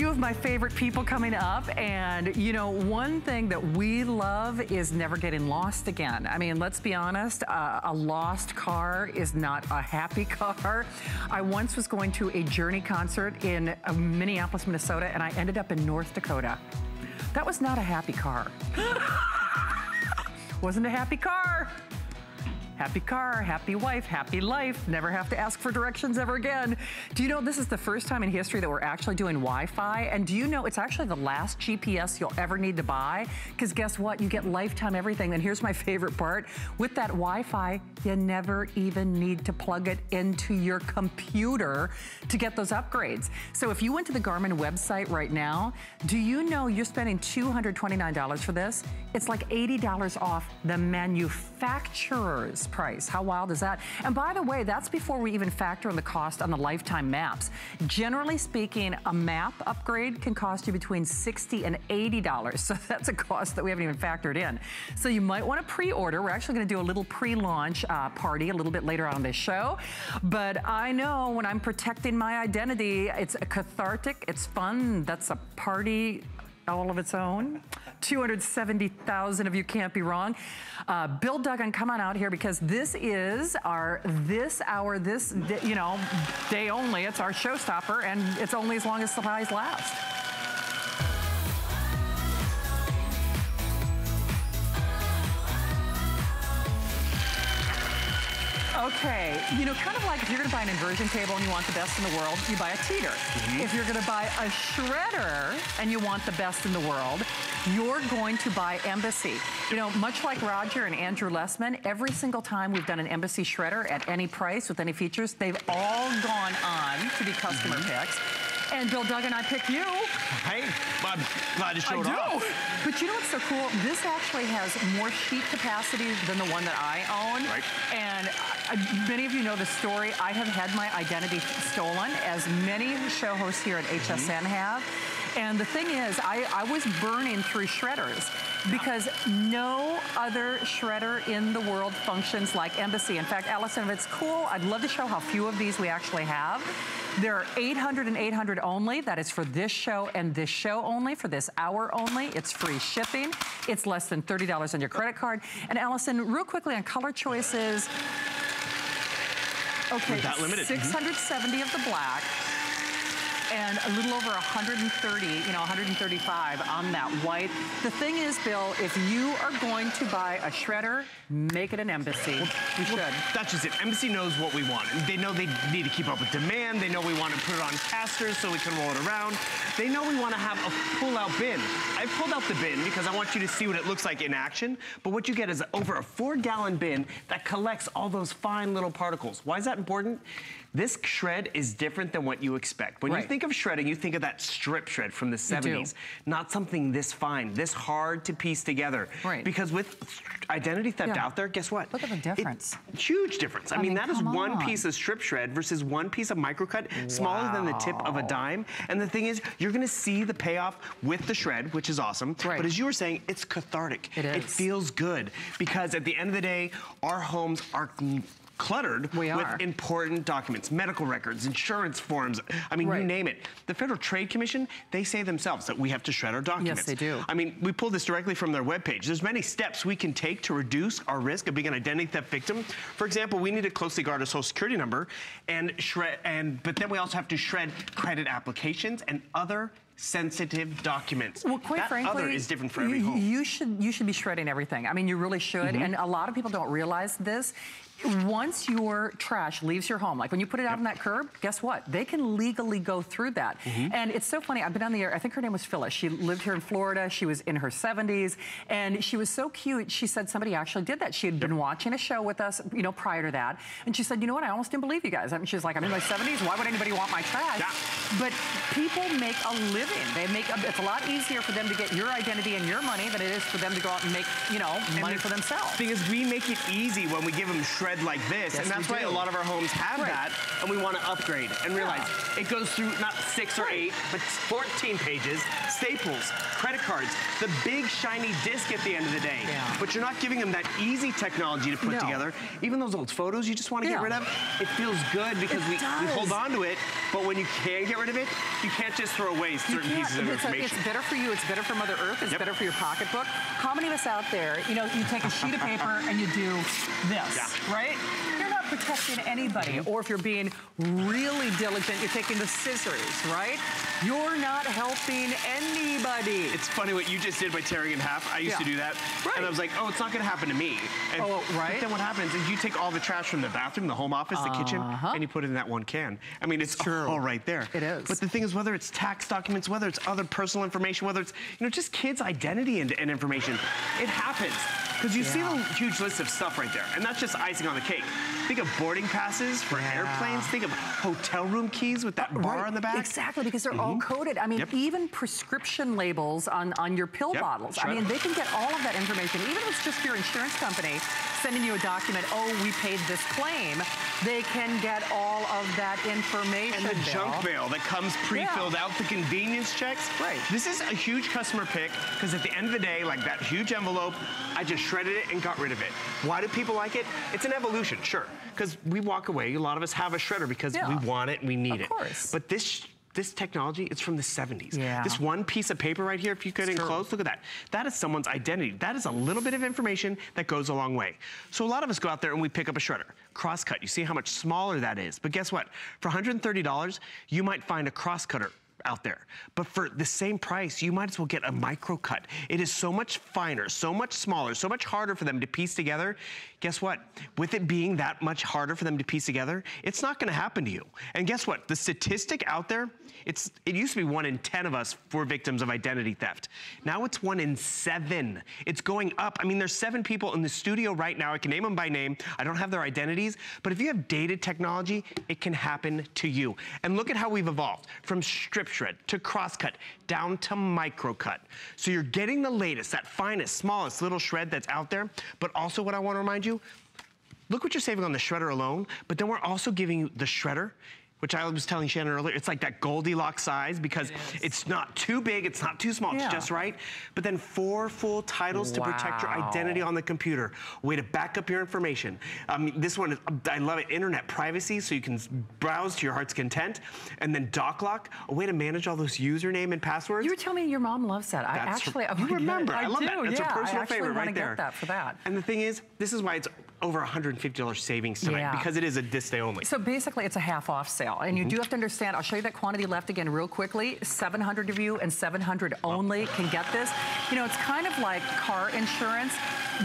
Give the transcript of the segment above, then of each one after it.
few of my favorite people coming up, and you know, one thing that we love is never getting lost again. I mean, let's be honest, a lost car is not a happy car. I once was going to a Journey concert in Minneapolis, Minnesota, and I ended up in North Dakota. That was not a happy car. Wasn't a happy car. Happy car, happy wife, happy life. Never have to ask for directions ever again. Do you know this is the first time in history that we're actually doing Wi-Fi? And do you know it's actually the last GPS you'll ever need to buy? Because guess what? You get lifetime everything. And here's my favorite part. With that Wi-Fi, you never even need to plug it into your computer to get those upgrades. So if you went to the Garmin website right now, do you know you're spending $229 for this? It's like $80 off the manufacturer's price. How wild is that? And by the way, that's before we even factor in the cost on the lifetime maps. Generally speaking, a map upgrade can cost you between $60 and $80. So that's a cost that we haven't even factored in. So you might want to pre-order. We're actually going to do a little pre-launch party a little bit later on this show. But I know when I'm protecting my identity, it's cathartic, it's fun, that's a party all of its own. 270,000 of you can't be wrong. Bill Duggan, come on out here, because this is our day only. It's our showstopper, and it's only as long as supplies last. Okay, you know, kind of like if you're gonna buy an inversion table and you want the best in the world, you buy a teeter. Mm-hmm. If you're gonna buy a shredder and you want the best in the world, you're going to buy Embassy. You know, much like Roger and Andrew Lessman, every single time we've done an Embassy shredder at any price with any features, they've all gone on to be customer picks. And Bill Duggan, I picked you. Hey, I'm glad you showed up. But you know what's so cool? This actually has more sheet capacity than the one that I own. Right. And many of you know the story. I have had my identity stolen, as many show hosts here at HSN have. And the thing is, I was burning through shredders because no other shredder in the world functions like Embassy. In fact, Allison, if it's cool, I'd love to show how few of these we actually have. There are 800 and 800 only. That is for this show and this show only, for this hour only. It's free shipping. It's less than $30 on your credit card. And Allison, real quickly on color choices. Okay, 670 of the black. And a little over 130, you know, 135 on that white. The thing is, Bill, if you are going to buy a shredder, make it an Embassy. We should. That's just it. Embassy knows what we want. They know they need to keep up with demand. They know we want to put it on casters so we can roll it around. They know we want to have a pull-out bin. I pulled out the bin because I want you to see what it looks like in action. But what you get is over a 4-gallon bin that collects all those fine little particles. Why is that important? This shred is different than what you expect. When you think of shredding, you think of that strip shred from the 70s. Not something this fine, this hard to piece together. Right. Because with identity theft out there, guess what? Look at the difference. It's huge difference. I mean, that is one piece of strip shred versus one piece of microcut, smaller than the tip of a dime. And the thing is, you're gonna see the payoff with the shred, which is awesome. Right. But as you were saying, it's cathartic. It is. It feels good. Because at the end of the day, our homes are cluttered with important documents, medical records, insurance forms, I mean, you name it. The Federal Trade Commission, they say themselves that we have to shred our documents. Yes, they do. I mean, we pulled this directly from their webpage. There's many steps we can take to reduce our risk of being an identity theft victim. For example, we need to closely guard our social security number and shred, but then we also have to shred credit applications and other sensitive documents. Well, quite frankly, other is different for every home. You should be shredding everything. I mean, you really should. And a lot of people don't realize this. Once your trash leaves your home, like when you put it out on that curb, guess what? They can legally go through that. And it's so funny. I've been on the air. I think her name was Phyllis. She lived here in Florida. She was in her 70s, and she was so cute. She said somebody actually did that. She had been watching a show with us, you know, prior to that, and she said, you know what? I almost didn't believe you guys. I mean, she was like, I'm in my 70s. Why would anybody want my trash? But people make a living. They make a, it's a lot easier for them to get your identity and your money than it is for them to go out and make, you know, money for themselves. The thing is, we make it easy when we give them shred spread like this, yes, and that's why a lot of our homes have that, and we want to upgrade and realize it goes through not 6 or 8, but 14 pages, staples, credit cards, the big shiny disc at the end of the day. Yeah. But you're not giving them that easy technology to put together. Even those old photos you just want to get rid of, it feels good because we hold on to it, but when you can get rid of it, you can't just throw away certain pieces of information. It's better for you, it's better for Mother Earth, it's better for your pocketbook. How many of us out there, you know, you take a sheet of paper and you do this, right? You're not protecting anybody, or if you're being really diligent, you're taking the scissors, right? You're not helping anybody. It's funny what you just did by tearing in half. I used to do that, and I was like, oh, it's not gonna happen to me. And but then what happens is you take all the trash from the bathroom, the home office, the kitchen, and you put it in that one can. I mean, it's all right there. It is. But the thing is, whether it's tax documents, whether it's other personal information, whether it's, you know, just kids' identity and information, it happens. Because you see the huge list of stuff right there, and that's just icing on the cake. Think of boarding passes for airplanes, think of hotel room keys with that bar on the back. Exactly, because they're all coded. I mean, even prescription labels on your pill bottles. I mean, they can get all of that information. Even if it's just your insurance company sending you a document, oh, we paid this claim, they can get all of that information. And the junk mail that comes pre-filled out, the convenience checks. Right. This is a huge customer pick, because at the end of the day, like that huge envelope, I just shredded it and got rid of it. Why do people like it? It's an evolution, sure. Because we walk away, a lot of us have a shredder because we want it and we need it. But this technology, it's from the 70s. Yeah. This one piece of paper right here, if you could enclose, look at that. That is someone's identity. That is a little bit of information that goes a long way. So a lot of us go out there and we pick up a shredder. Crosscut, you see how much smaller that is. But guess what? For $130, you might find a crosscutter out there. But for the same price, you might as well get a micro cut. It is so much finer, so much smaller, so much harder for them to piece together. Guess what? With it being that much harder for them to piece together, it's not gonna happen to you. And guess what? The statistic out there, it used to be 1 in 10 of us were victims of identity theft. Now it's 1 in 7. It's going up. I mean, there's 7 people in the studio right now. I can name them by name. I don't have their identities, but if you have dated technology, it can happen to you. And look at how we've evolved from strip shred to crosscut down to microcut. So you're getting the latest, that finest, smallest little shred that's out there. But also what I want to remind you, look what you're saving on the shredder alone, but then we're also giving you the shredder, which I was telling Shannon earlier, it's like that Goldilocks size because it's not too big, it's not too small, it's just right. But then 4 full titles to protect your identity on the computer. Way to back up your information. This one, I love it, internet privacy, so you can browse to your heart's content. And then DocLock, a way to manage all those username and passwords. You were telling me your mom loves that. I love that. It's a personal favorite right there. I actually want to get that for that. And the thing is, this is why it's over $150 savings tonight because it is a this day only. So basically it's a half off sale. And you do have to understand, I'll show you that quantity left again real quickly. 700 of you and 700 only can get this. You know, it's kind of like car insurance.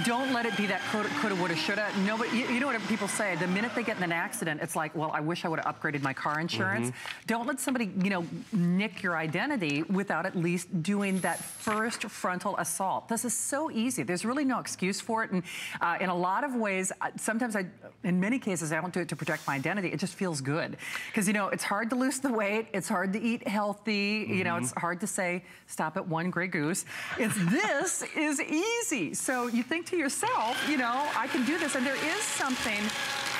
Don't let it be that coulda, woulda, shoulda. Nobody, you know what people say, the minute they get in an accident, it's like, well, I wish I would have upgraded my car insurance. Don't let somebody, you know, nick your identity without at least doing that first frontal assault. This is so easy. There's really no excuse for it. And in a lot of ways, sometimes in many cases, I don't do it to protect my identity. It just feels good. Because, you know, it's hard to lose the weight. It's hard to eat healthy. You know, it's hard to say, stop at one Grey Goose. It's this is easy. So you think to yourself, you know, I can do this. And there is something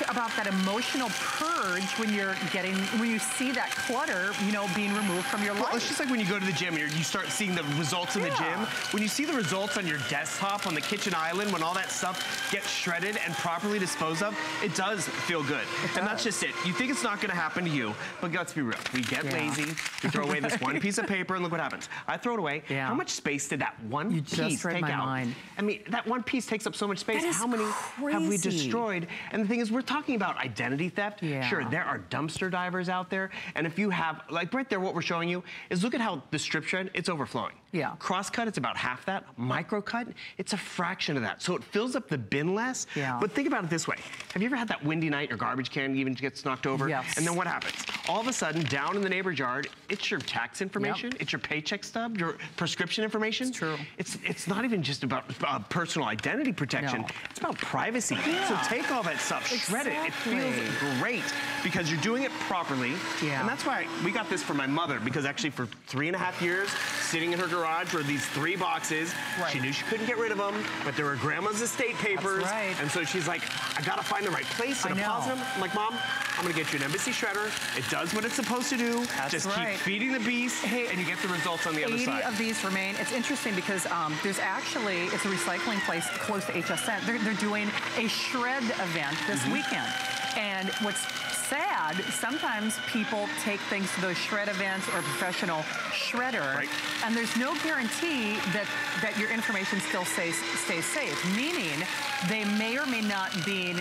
about that emotional purge when you're getting, when you see that clutter, you know, being removed from your life. Well, it's just like when you go to the gym and you start seeing the results in the gym. When you see the results on your desktop, on the kitchen island, when all that stuff gets shredded and properly disposed of, it does feel good. And that's just it. You think it's not going to happen to you, but let's be real. We get lazy. We throw away this one piece of paper and look what happens. I throw it away. How much space did that one piece take out? I mean, that one piece takes up so much space. How many have we destroyed? And the thing is, we're talking about identity theft. Sure, there are dumpster divers out there. And if you have, like right there, what we're showing you is look at how the strip shred, it's overflowing. Crosscut, it's about half that. Microcut, it's a fraction of that. So it fills up the bin less. But think about it this way. Have you ever had that windy night, your garbage can even gets knocked over? And then what happens? All of a sudden, down in the neighbor's yard, it's your tax information, it's your paycheck stub, your prescription information. It's true. It's not even just about personal identity protection. It's about privacy. So take all that stuff, shred it. It feels great because you're doing it properly. And that's why we got this for my mother, because actually for 3.5 years, sitting in her garage were these three boxes. Right. She knew she couldn't get rid of them, but there were grandma's estate papers. That's right. And so she's like, I gotta find the right place to deposit them. I'm like, Mom, I'm gonna get you an Embassy shredder. It does what it's supposed to do. That's just right. Keep feeding the beast, hey, and you get the results on the other side. 80 of these remain. It's interesting because there's actually, it's a recycling place close to HSN. They're doing a shred event this weekend. And what's sad, sometimes people take things to those shred events or professional shredder, right. And there's no guarantee that your information still stays safe, meaning they may or may not be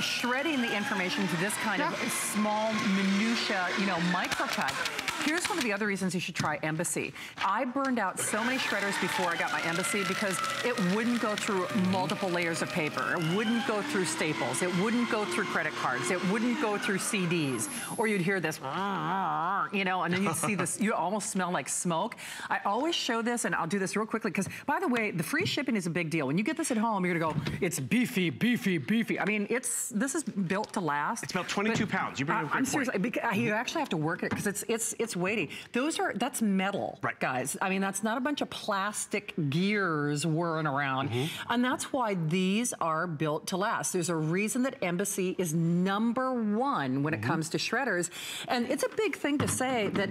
shredding the information to this kind of small minutia, you know, microcut. Here's one of the other reasons you should try Embassy. I burned out so many shredders before I got my Embassy because it wouldn't go through multiple layers of paper. It wouldn't go through staples. It wouldn't go through credit cards. It wouldn't go through CDs. Or you'd hear this, you know, and then you'd see this, you almost smell like smoke. I always show this, and I'll do this real quickly because, by the way, the free shipping is a big deal. When you get this at home, you're gonna go, it's beefy, beefy, beefy. I mean, this is built to last. It's about 22 pounds. You bring it up. I'm serious. You actually have to work it because it's weighty. That's metal, right, guys? I mean, that's not a bunch of plastic gears whirring around. And that's why these are built to last. There's a reason that Embassy is #1 when it comes to shredders. And it's a big thing to say that,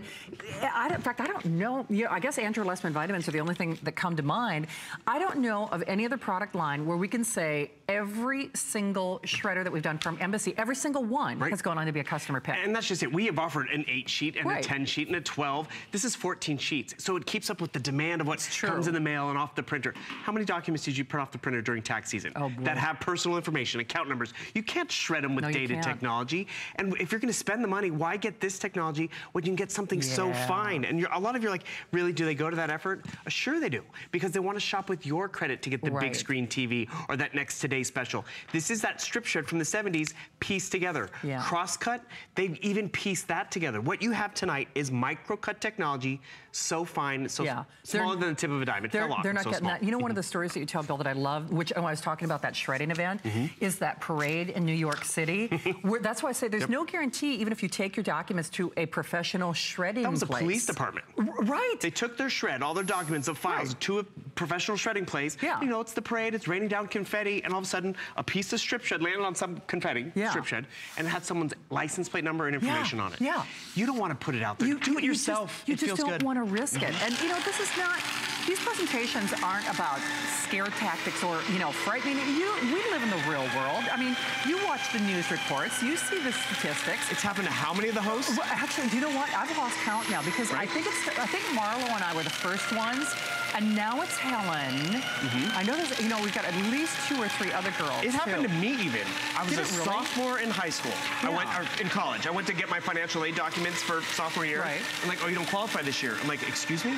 in fact, I don't know, I guess Andrew Lessman vitamins are the only thing that come to mind. I don't know of any other product line where we can say every single shredder that we've done from Embassy, every single one has gone on to be a customer pick. And that's just it. We have offered an 8-sheet and a 10 sheet and a 12. This is 14 sheets. So it keeps up with the demand of what comes in the mail and off the printer. How many documents did you print off the printer during tax season that have personal information, account numbers? You can't shred them with dated technology. And if you're gonna spend the money, why get this technology when you can get something so fine? And a lot of you are like, really, do they go to that effort? Sure they do, because they wanna shop with your credit to get the big screen TV or that next Today special. This is that strip shred from the 70s pieced together. Crosscut, they've even pieced that together. What you have tonight is microcut technology, so fine, so smaller than the tip of a dime. It fell off. They're not getting that. You know, one of the stories that you tell, Bill, that I love, which when I was talking about that shredding event, is that parade in New York City. Where, that's why I say there's no guarantee, even if you take your documents to a professional shredding place. That was a police department. Right. They took their shred, all their documents, the files, to a professional shredding place. You know, it's the parade, it's raining down confetti, and all of a sudden, a piece of strip shred landed on some confetti, strip shed, and it had someone's license plate number and information on it. You don't want to put it out there. Do it yourself. You just don't want to risk it. And you know, this is not, these presentations aren't about scare tactics or, you know, frightening. We live in the real world. I mean, you watch the news reports, you see the statistics. It's happened to how many of the hosts? Well, actually, do you know what? I've lost count now because I think Marlo and I were the first ones. And now it's Helen. I know there's, you know, we've got at least 2 or 3 other girls. It happened to me even. I was a sophomore in high school. In college. I went to get my financial aid documents for sophomore year. I'm like, oh, you don't qualify this year. I'm like, excuse me?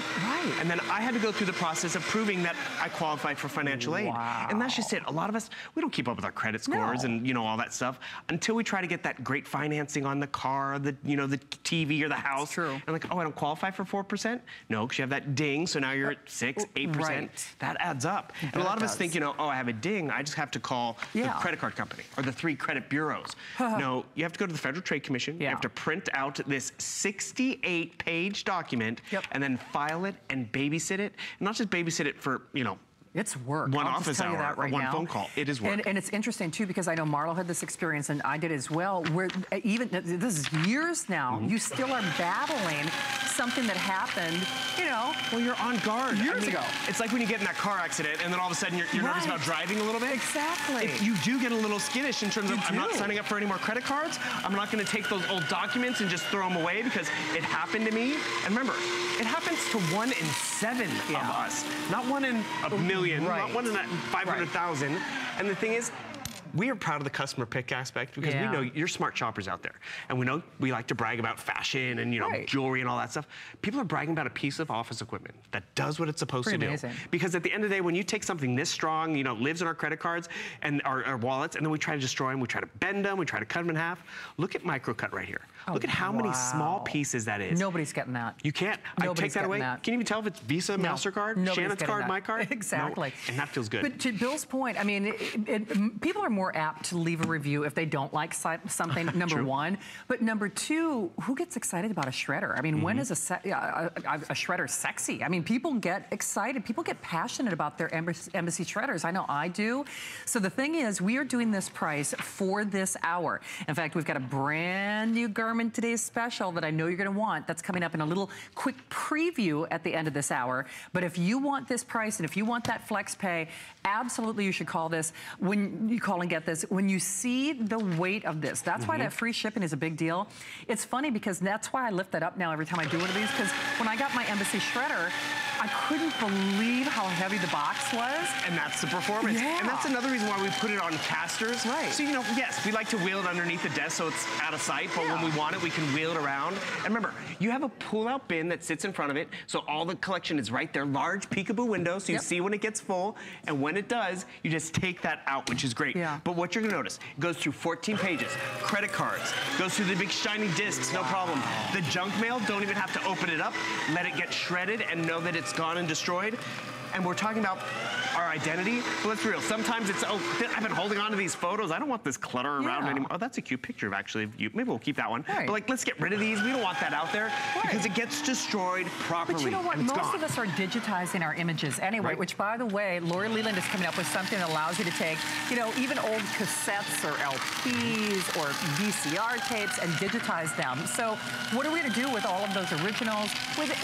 And then I had to go through the process of proving that I qualified for financial aid. And that's just it. A lot of us, we don't keep up with our credit scores and, you know, all that stuff until we try to get that great financing on the car, the, you know, the TV or the house. And like, oh, I don't qualify for 4%? No, because you have that ding, so now you're at 6, 8%. That adds up. And a lot of us think, you know, oh, I have a ding, I just have to call the credit card company or the 3 credit bureaus. No, you have to go to the Federal Trade Commission. You have to print out this 68-page document and then file it and babysit it. And not just babysit it for, you know, it's work. One office hour, one phone call. It is work. And it's interesting too, because I know Marlo had this experience and I did as well, where even, this is years now, you still are battling something that happened, you know. Well, you're on guard. Years ago. It's like when you get in that car accident and then all of a sudden you're nervous about driving a little bit. Exactly. If you do get a little skittish in terms of, I'm not signing up for any more credit cards. I'm not gonna take those old documents and just throw them away because it happened to me. And remember, it happens to 1 in 7 of us. Not 1 in a million. Not 1 in 500,000. And the thing is, we are proud of the customer pick aspect because we know you're smart shoppers out there. And we know we like to brag about fashion and, you know, jewelry and all that stuff. People are bragging about a piece of office equipment that does what it's supposed to do. Because at the end of the day, when you take something this strong, you know, lives in our credit cards and our wallets, and then we try to destroy them, we try to bend them, we try to cut them in half. Look at microcut right here. Oh, look at how many small pieces that is. Nobody's getting that. You can't. Nobody's take that away. That. Can you even tell if it's Visa, MasterCard, Shannon's card, my card? Exactly. No. And that feels good. But to Bill's point, I mean, people are more more apt to leave a review if they don't like something, number one. But number two, who gets excited about a shredder? I mean, when is a shredder sexy? I mean, people get excited. People get passionate about their Embassy shredders. I know I do. So the thing is, we are doing this price for this hour. In fact, we've got a brand new Garmin Today's Special that I know you're going to want. That's coming up in a little quick preview at the end of this hour. But if you want this price and if you want that flex pay, absolutely you should call this. When you call and get this, when you see the weight of this, that's why that free shipping is a big deal. It's funny because that's why I lift that up now every time I do one of these, because when I got my Embassy shredder, I couldn't believe how heavy the box was. And that's the performance. Yeah. And that's another reason why we put it on casters. Right. So, you know, yes, we like to wheel it underneath the desk so it's out of sight, but when we want it, we can wheel it around. And remember, you have a pull-out bin that sits in front of it, so all the collection is right there. Large peekaboo window, so you see when it gets full, and when it does, you just take that out, which is great. Yeah. But what you're gonna notice, it goes through 14 pages, credit cards, goes through the big shiny discs, no problem. The junk mail, don't even have to open it up, let it get shredded and know that it's gone and destroyed. And we're talking about our identity. Well, let's be real. Sometimes it's, oh, I've been holding on to these photos. I don't want this clutter around anymore. Oh, that's a cute picture of actually you. Maybe we'll keep that one. Right. But like, let's get rid of these. We don't want that out there because it gets destroyed properly. But you know what? Most of us are digitizing our images anyway, which by the way, Lori Leland is coming up with something that allows you to take, you know, even old cassettes or LPs or VCR tapes and digitize them. So what are we going to do with all of those originals? With,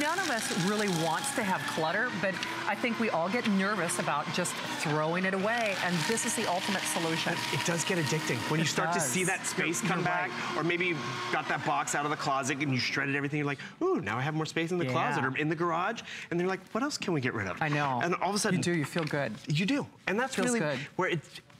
none of us really wants to have clutter, but I think we all get nervous about just throwing it away, and this is the ultimate solution. It does get addicting. When you start to see that space come back, or maybe you got that box out of the closet and you shredded everything, you're like, ooh, now I have more space in the closet or in the garage, and they're like, what else can we get rid of? I know. And all of a sudden— you feel good. You do, and that's really where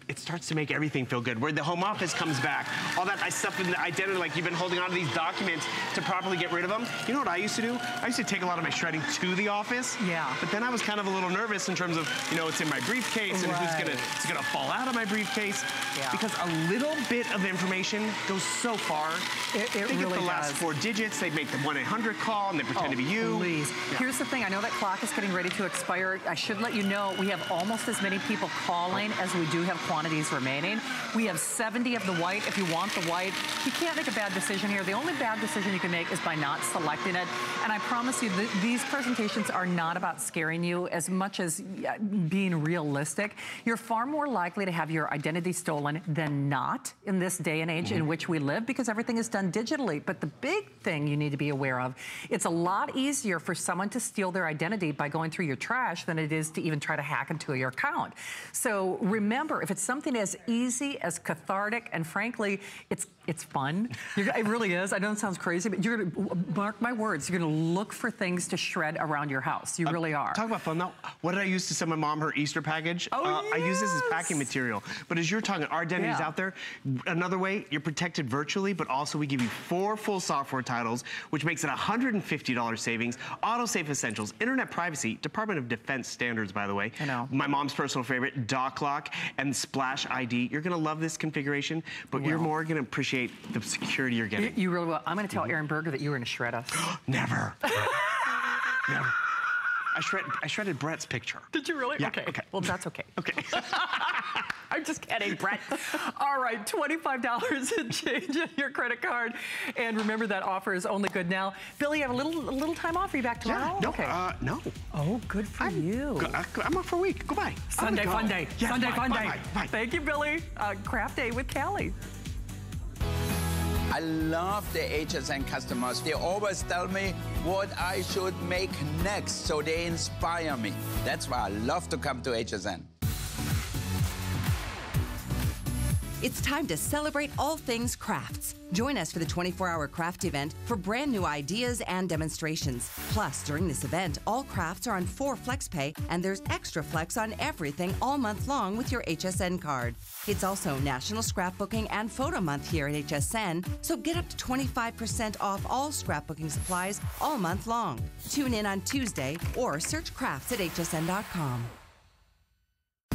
it starts to make everything feel good, where the home office comes back. All that stuff in the identity, like you've been holding on to these documents to properly get rid of them. You know what I used to do? I used to take a lot of my shredding to the office. Yeah. But then I was kind of a little nervous in terms of, you know, it's in my briefcase and it's gonna fall out of my briefcase. Yeah. Because a little bit of information goes so far. It really does. They get the last four digits, they make the 1-800 call and they pretend to be you. Please. Yeah. Here's the thing, I know that clock is getting ready to expire. I should let you know, we have almost as many people calling as we do have quantities remaining. We have 70 of the white. If you want the white, you can't make a bad decision here. The only bad decision you can make is by not selecting it. And I promise you, these presentations are not about scaring you as much as being realistic. You're far more likely to have your identity stolen than not in this day and age in which we live, because everything is done digitally. But the big thing you need to be aware of, it's a lot easier for someone to steal their identity by going through your trash than it is to even try to hack into your account. So remember, if it's something as easy as cathartic, and frankly, it's fun. It really is. I know it sounds crazy, but you're gonna, mark my words, you're gonna look for things to shred around your house. You really are. Talk about fun though. What did I use to send my mom her Easter package? Oh, yes. I use this as packing material. But as you're talking, our identity's out there. Another way, you're protected virtually, but also we give you 4 full software titles, which makes it $150 savings. Auto Safe Essentials, Internet Privacy, Department of Defense standards, by the way. I know. My mom's personal favorite, DocLock, and Splash ID. You're gonna love this configuration, but you're more gonna appreciate the security you're getting. You really will. I'm going to tell Aaron Berger that you were going to shred us. Never. Never. I shredded Brett's picture. Did you really? Yeah, okay. Well, that's okay. Okay. I'm just kidding, Brett. All right, $25 and change in your credit card. And remember, that offer is only good now. Billy, you have a little time off. Are you back tomorrow? Yeah, no, no. Oh, good for you. I'm off for a week. Goodbye. Sunday fun day. Yeah, Sunday fun day. Bye. Thank you, Billy. Craft Day with Callie. I love the HSN customers. They always tell me what I should make next, so they inspire me. That's why I love to come to HSN. It's time to celebrate all things crafts. Join us for the 24-hour craft event for brand new ideas and demonstrations. Plus, during this event, all crafts are on 4 flex pay, and there's extra flex on everything all month long with your HSN card. It's also National Scrapbooking and Photo Month here at HSN, so get up to 25% off all scrapbooking supplies all month long. Tune in on Tuesday or search crafts at hsn.com.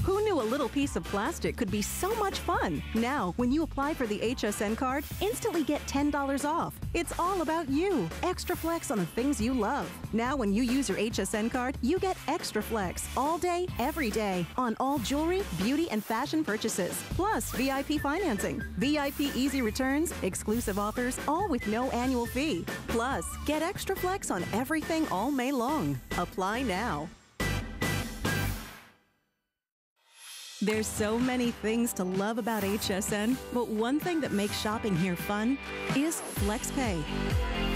Who knew knew a little piece of plastic could be so much fun? Now, when you apply for the HSN card, instantly get $10 off. It's all about you. Extra flex on the things you love. Now, when you use your HSN card, you get extra flex all day, every day on all jewelry, beauty, and fashion purchases. Plus, VIP financing, VIP easy returns, exclusive offers, all with no annual fee. Plus, get extra flex on everything all May long. Apply now. There's so many things to love about HSN, but one thing that makes shopping here fun is FlexPay.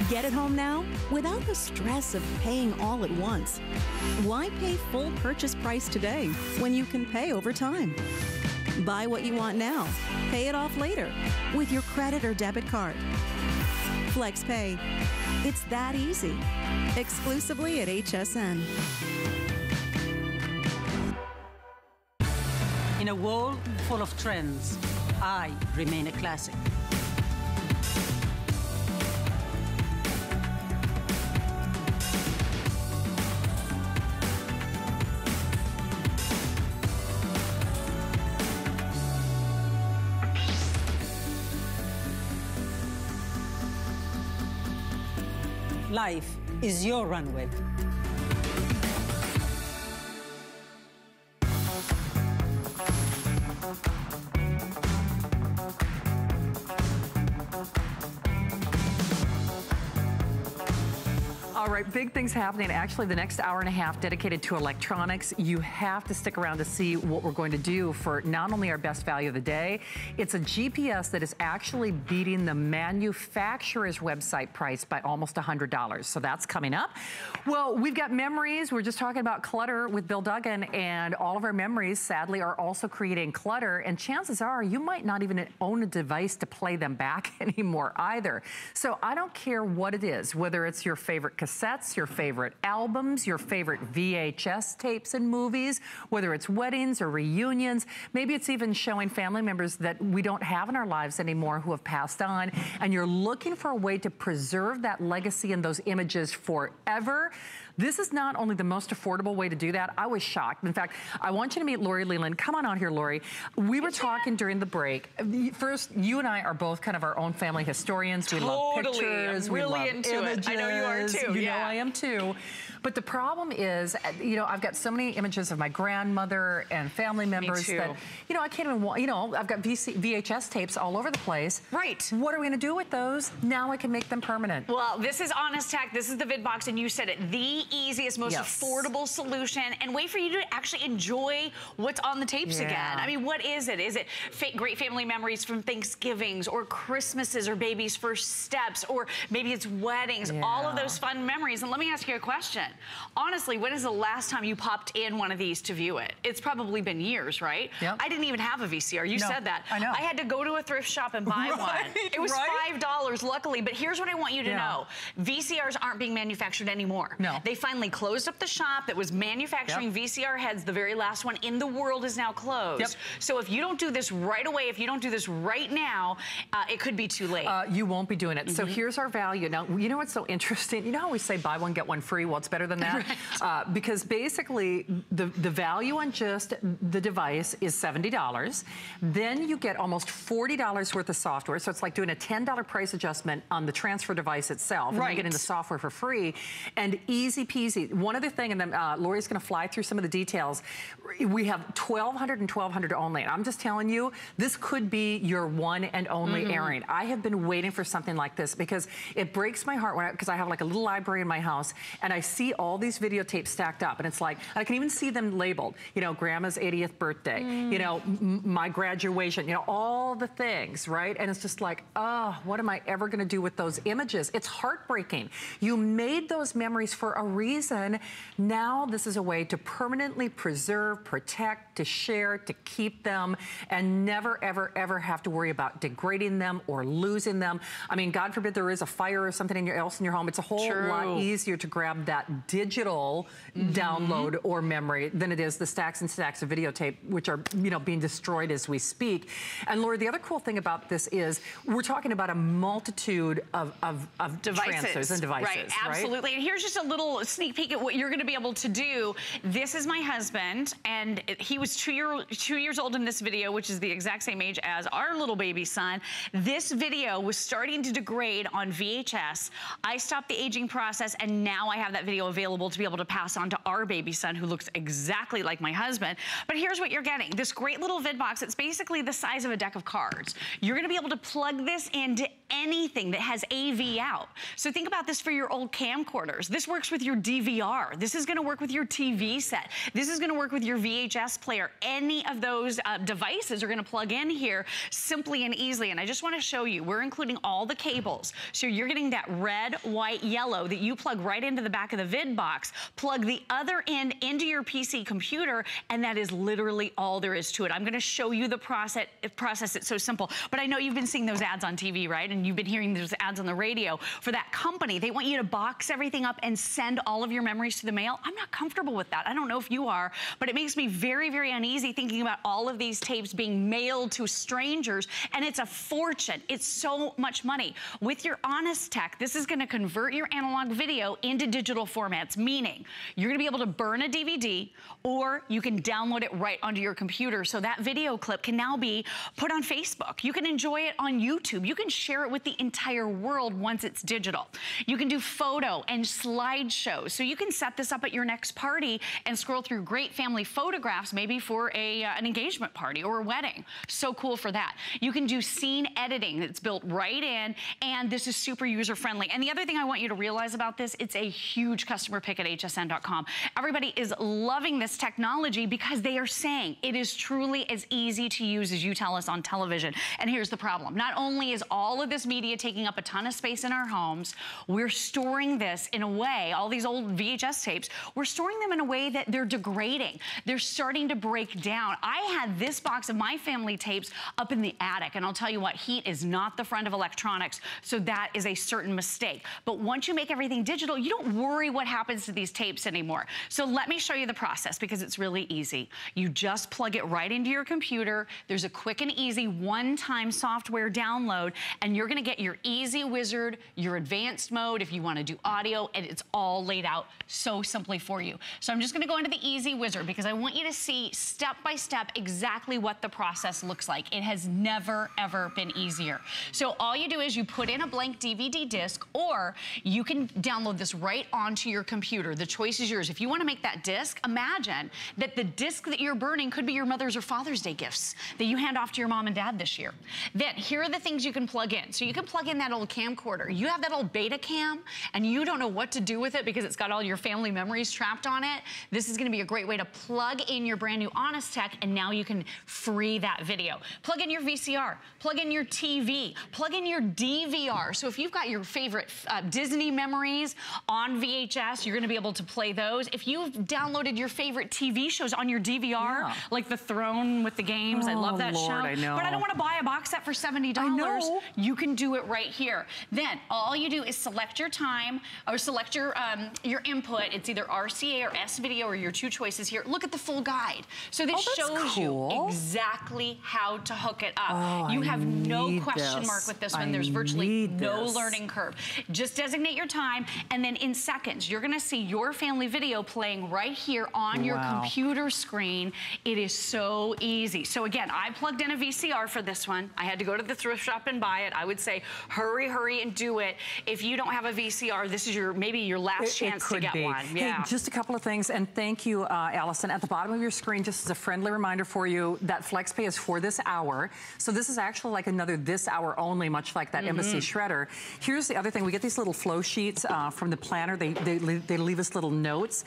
Get it home now without the stress of paying all at once. Why pay full purchase price today when you can pay over time? Buy what you want now, pay it off later with your credit or debit card. FlexPay, it's that easy. Exclusively at HSN. In a world full of trends, I remain a classic. Life is your runway. All right, big things happening. Actually, the next hour and a half dedicated to electronics. You have to stick around to see what we're going to do for not only our best value of the day, it's a GPS that is actually beating the manufacturer's website price by almost $100. So that's coming up. Well, we've got memories. We're just talking about clutter with Bill Duggan, and all of our memories, sadly, are also creating clutter. And chances are you might not even own a device to play them back anymore either. So I don't care what it is, whether it's your favorite cassette, your favorite albums, your favorite VHS tapes and movies, whether it's weddings or reunions. Maybe it's even showing family members that we don't have in our lives anymore who have passed on, and you're looking for a way to preserve that legacy and those images forever. This is not only the most affordable way to do that. I was shocked. In fact, I want you to meet Lori Leland. Come on out here, Lori. We were talking during the break. First, you and I are both kind of our own family historians. We love pictures. I'm really into images. I know you are too. You know I am too. But the problem is, you know, I've got so many images of my grandmother and family members that, you know, I can't even, you know, I've got VHS tapes all over the place. Right. What are we going to do with those? Now I can make them permanent. Well, this is Honestech. This is the VidBox, and you said it. The easiest, most affordable solution, and way for you to actually enjoy what's on the tapes again. I mean, what is it? Is it great family memories from Thanksgivings or Christmases or baby's first steps, or maybe it's weddings, all of those fun memories? And let me ask you a question. Honestly, when is the last time you popped in one of these to view it? It's probably been years, right? Yep. I didn't even have a VCR. You said that. I know. I had to go to a thrift shop and buy one. It was $5, luckily, but here's what I want you to know. VCRs aren't being manufactured anymore. No. They finally closed up the shop that was manufacturing VCR heads. The very last one in the world is now closed. So if you don't do this right away, if you don't do this right now, it could be too late. You won't be doing it. So here's our value. Now, you know what's so interesting? You know how we say buy one, get one free? Well, it's better than that. Because basically, the value on just the device is $70. Then you get almost $40 worth of software. So it's like doing a $10 price adjustment on the transfer device itself. And you're getting the software for free. And easy peasy. One other thing, and then Lori's going to fly through some of the details. We have 1,200 and 1,200 only. And I'm just telling you, this could be your one and only airing. I have been waiting for something like this because it breaks my heart when I have like a little library in my house, and I see all these videotapes stacked up, and it's like, I can even see them labeled. You know, Grandma's 80th birthday. You know, my graduation. You know, all the things, right? And it's just like, oh, what am I ever going to do with those images? It's heartbreaking. You made those memories for a reason. Now this is a way to permanently preserve, protect, to share, to keep them, and never, ever, ever have to worry about degrading them or losing them. I mean, God forbid there is a fire or something in your, else in your home. It's a whole lot easier to grab that digital download or memory than it is the stacks and stacks of videotape, which are, you know, being destroyed as we speak. And Lori, the other cool thing about this is we're talking about a multitude of devices and devices. Right, absolutely. Right? And here's just a little sneak peek at what you're going to be able to do. This is my husband, and he was two years old in this video, which is the exact same age as our little baby son. This video was starting to degrade on VHS. I stopped the aging process, and now I have that video available to be able to pass on to our baby son, who looks exactly like my husband. But here's what you're getting. This great little VidBox, it's basically the size of a deck of cards. You're going to be able to plug this into anything that has AV out. So think about this for your old camcorders. This works with your DVR. This is going to work with your TV set. This is going to work with your VHS player. Any of those devices are going to plug in here simply and easily. And I just want to show you, we're including all the cables. So you're getting that red, white, yellow that you plug right into the back of the VidBox, plug the other end into your PC computer, and that is literally all there is to it. I'm going to show you the process. It's so simple. But I know you've been seeing those ads on TV, right? And you've been hearing those ads on the radio for that company. They want you to box everything up and send all of your memories to the mail. I'm not comfortable with that. I don't know if you are, but it makes me very, very uneasy thinking about all of these tapes being mailed to strangers, and it's a fortune. It's so much money. With your Honestech, this is going to convert your analog video into digital formats, meaning you're going to be able to burn a DVD, or you can download it right onto your computer. So that video clip can now be put on Facebook. You can enjoy it on YouTube. You can share it with the entire world once it's digital. You can do photo and slideshows. So you can set this up at your next party and scroll through great family photographs, maybe for an engagement party or a wedding. So cool for that. You can do scene editing that's built right in, and this is super user-friendly. And the other thing I want you to realize about this, it's a huge customer pick at hsn.com. Everybody is loving this technology because they are saying it is truly as easy to use as you tell us on television. And here's the problem. Not only is all of this media taking up a ton of space in our homes, we're storing this in a way, all these old VHS tapes, we're storing them in a way that they're degrading. They're starting to break down. I had this box of my family tapes up in the attic, and I'll tell you what, heat is not the friend of electronics, so that is a certain mistake. But once you make everything digital, you don't worry what happens to these tapes anymore. So let me show you the process, because it's really easy. You just plug it right into your computer. There's a quick and easy one-time software download, and you're going to get your easy wizard, your advanced mode if you want to do audio, and it's all laid out so simply for you. So I'm just going to go into the easy wizard because I want you to see step by step exactly what the process looks like. It has never, ever been easier. So all you do is you put in a blank DVD disc, or you can download this right onto your computer. The choice is yours. If you want to make that disc, imagine that the disc that you're burning could be your Mother's or Father's Day gifts that you hand off to your mom and dad this year. Then here are the things you can plug in. So you can plug in that old camcorder. You have that old beta cam and you don't know what to do with it because it's got all your family memories trapped on it. This is going to be a great way to plug in your brand new Honestech, and now you can free that video. Plug in your VCR, plug in your TV, plug in your DVR. So if you've got your favorite Disney memories on VHS, you're going to be able to play those. If you've downloaded your favorite TV shows on your DVR, like The Throne with the games, I love that show. I know. But I don't want to buy a box set for $70. I know. You can do it right here. Then all you do is select your time or select your input. It's either RCA or S video or your two choices here. Look at the full guide. So this shows you exactly how to hook it up. You have no question mark with this one. There's virtually no learning curve. Just designate your time, and then in seconds you're going to see your family video playing right here on your computer screen. It is so easy. So again, I plugged in a VCR for this one. I had to go to the thrift shop and buy it. I would say hurry and do it. If you don't have a VCR, this is your maybe your last chance to get one. Yeah. Hey, just a couple of things, and thank you, Allison. At the bottom of your screen, just as a friendly reminder for you, that FlexPay is for this hour. So this is actually like another this hour only, much like that Embassy shredder. Here's the other thing. We get these little flow sheets from the planner. They leave us little notes,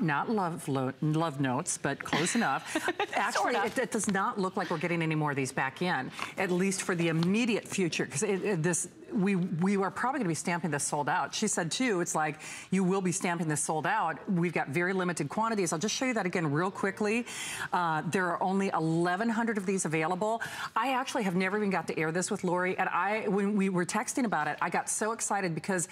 not love notes, but close enough. Actually, it does not look like we're getting any more of these back in, at least for the immediate future, because this we are probably going to be stamping this sold out. She said, too, it's like, you will be stamping this sold out. We've got very limited quantities. I'll just show you that again real quickly. There are only 1,100 of these available. I actually have never even got to air this with Lori, and when we were texting about it, I got so excited because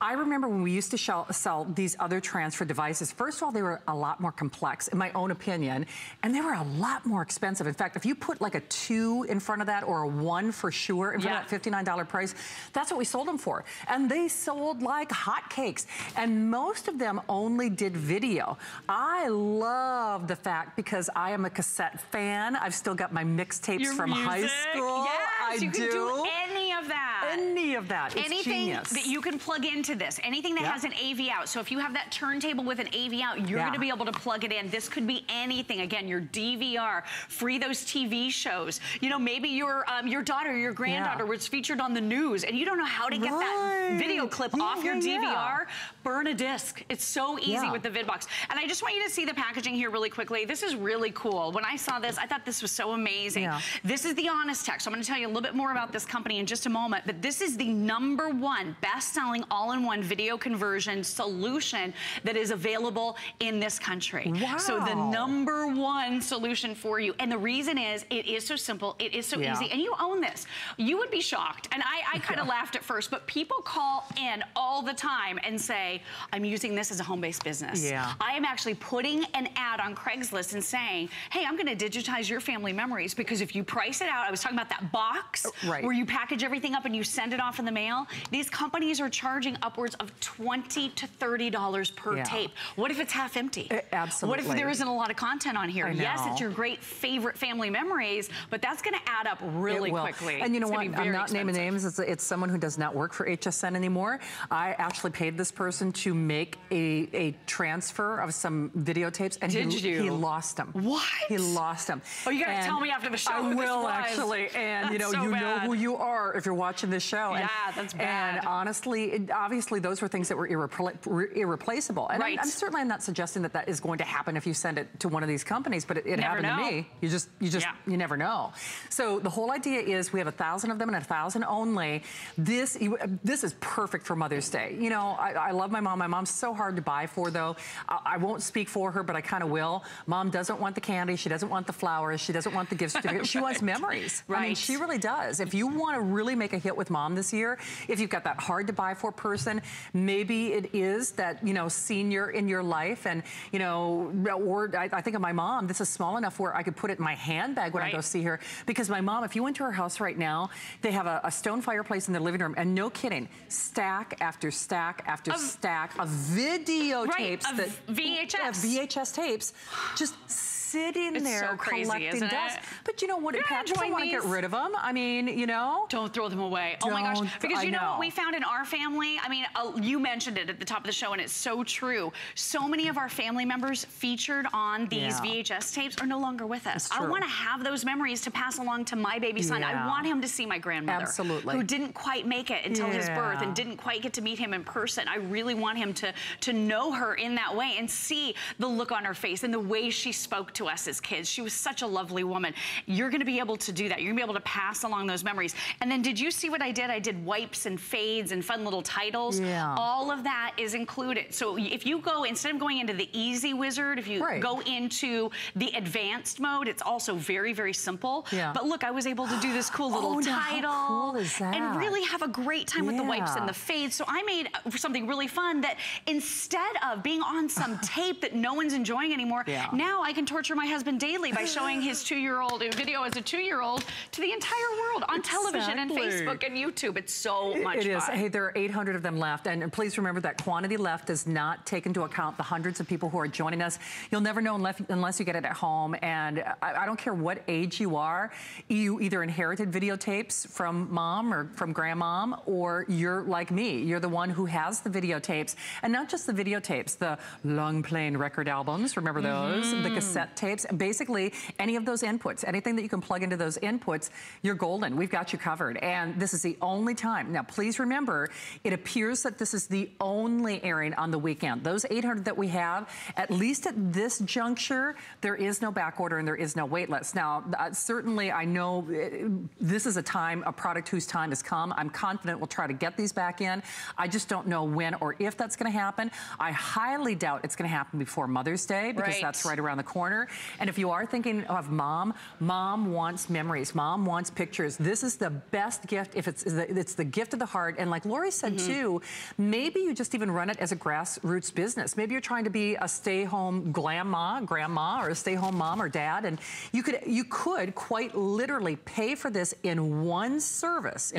I remember when we used to sell these other transfer devices. First of all, they were a lot more complex, in my own opinion, and they were a lot more expensive. In fact, if you put like a 2 in front of that or a 1 for sure in front of that $59 price, that's what we sold them for. And they sold like hotcakes. And most of them only did video. I love the fact, because I am a cassette fan, I've still got my mixtapes from high school. Yes, you can do any of that. Any of that. Anything that you can plug into this. Anything that has an AV out. So if you have that turntable with an AV out, you're going to be able to plug it in. This could be anything. Again, your DVR, free those TV shows. You know, maybe your daughter, your granddaughter was featured on the news, and you don't know how to get that video clip off your DVR. Burn a disc. It's so easy with the VidBox. And I just want you to see the packaging here really quickly. This is really cool. When I saw this, I thought this was so amazing. This is the Honestech. So I'm going to tell you a little bit more about this company in just a moment, but this is the #1 best-selling all-in-one video conversion solution that is available in this country. Wow. So the #1 solution for you. And the reason is it is so simple. It is so easy. And you own this. You would be shocked. And I kind of laughed at first, but people call in all the time and say, I'm using this as a home-based business. I am actually putting an ad on Craigslist and saying, hey, I'm going to digitize your family memories, because if you price it out, I was talking about that box where you package everything up and you send it off in the mail. These companies are charging upwards of $20 to $30 per tape. What if it's half empty? Absolutely. What if there isn't a lot of content on here? Yes, it's your great favorite family memories, but that's going to add up really quickly. And you know what? I'm not naming names. It's someone who does not work for HSN anymore. I actually paid this person to make a transfer of some videotapes, and he lost them. What? He lost them. Oh, you gotta tell me after the show. I will actually. And that's you know who you are if you're watching this show. Yeah, and that's bad. And honestly, obviously, those were things that were irreplaceable. And I'm certainly not suggesting that that is going to happen if you send it to one of these companies, but it happened to me. You never know. So the whole idea is we have 1,000 of them and 1,000 only. This is perfect for Mother's Day. You know, I love my mom. My mom's so hard to buy for, though. I won't speak for her, but I kind of will. Mom doesn't want the candy. She doesn't want the flowers. She doesn't want the gift certificate. She wants memories. I mean, she really does. If you want to really make a hit with Mom this year, if you've got that hard to buy for person, maybe it is that, you know, senior in your life, and, you know, or I think of my mom. This is small enough where I could put it in my handbag when I go see her, because my mom, if you went to her house right now, they have a stone fireplace in their living room, and no kidding, stack after stack after stack of videotapes, VHS tapes, just sitting there collecting dust. But you know what? Patches, I want to get rid of them. I mean, you know, don't throw them away. Oh my gosh! Because you know what we found in our family. I mean, you mentioned it at the top of the show, and it's so true. So many of our family members featured on these VHS tapes are no longer with us. I want to have those memories to pass along to my baby son. I want him to see my grandmother, who didn't quite make it until his birth and didn't quite get to meet him in person. I really want him to know her in that way and see the look on her face and the way she spoke to us as kids. She was such a lovely woman. You're going to be able to do that. You're going to be able to pass along those memories. And then did you see what I did? I did wipes and fades and fun little titles. All of that is included. So if you go, instead of going into the easy wizard, if you go into the advanced mode, it's also very, very simple. But look, I was able to do this cool little title. How cool is that? And really have a great time with the wipes and the fades. So I made something really fun that instead of being on some tape that no one's enjoying anymore, now I can torture my husband daily by showing his 2-year-old video as a 2-year-old to the entire world on television and Facebook and YouTube. It's so much fun. It is. Hey, there are 800 of them left, and please remember that quantity left does not take into account the hundreds of people who are joining us. You'll never know unless you get it at home, and I don't care what age you are, you either inherited videotapes from Mom or from Grandmom, or you're like me. You're the one who has the videotapes, and not just the videotapes, the long playing record albums, remember those, the cassette tapes, basically any of those inputs, anything that you can plug into those inputs, you're golden. We've got you covered. And this is the only time. Now, please remember, it appears that this is the only airing on the weekend. Those 800 that we have, at least at this juncture, there is no back order and there is no wait list. Now, certainly I know this is a time, a product whose time has come. I'm confident we'll try to get these back in. I just don't know when or if that's going to happen. I highly doubt it's going to happen before Mother's Day because that's right around the corner. And if you are thinking of mom, mom wants memories. Mom wants pictures. This is the best gift. If it's the gift of the heart. And like Lori said too, maybe you just even run it as a grassroots business. Maybe you're trying to be a stay-home grandma, or a stay-home mom or dad, and you could quite literally pay for this in one service,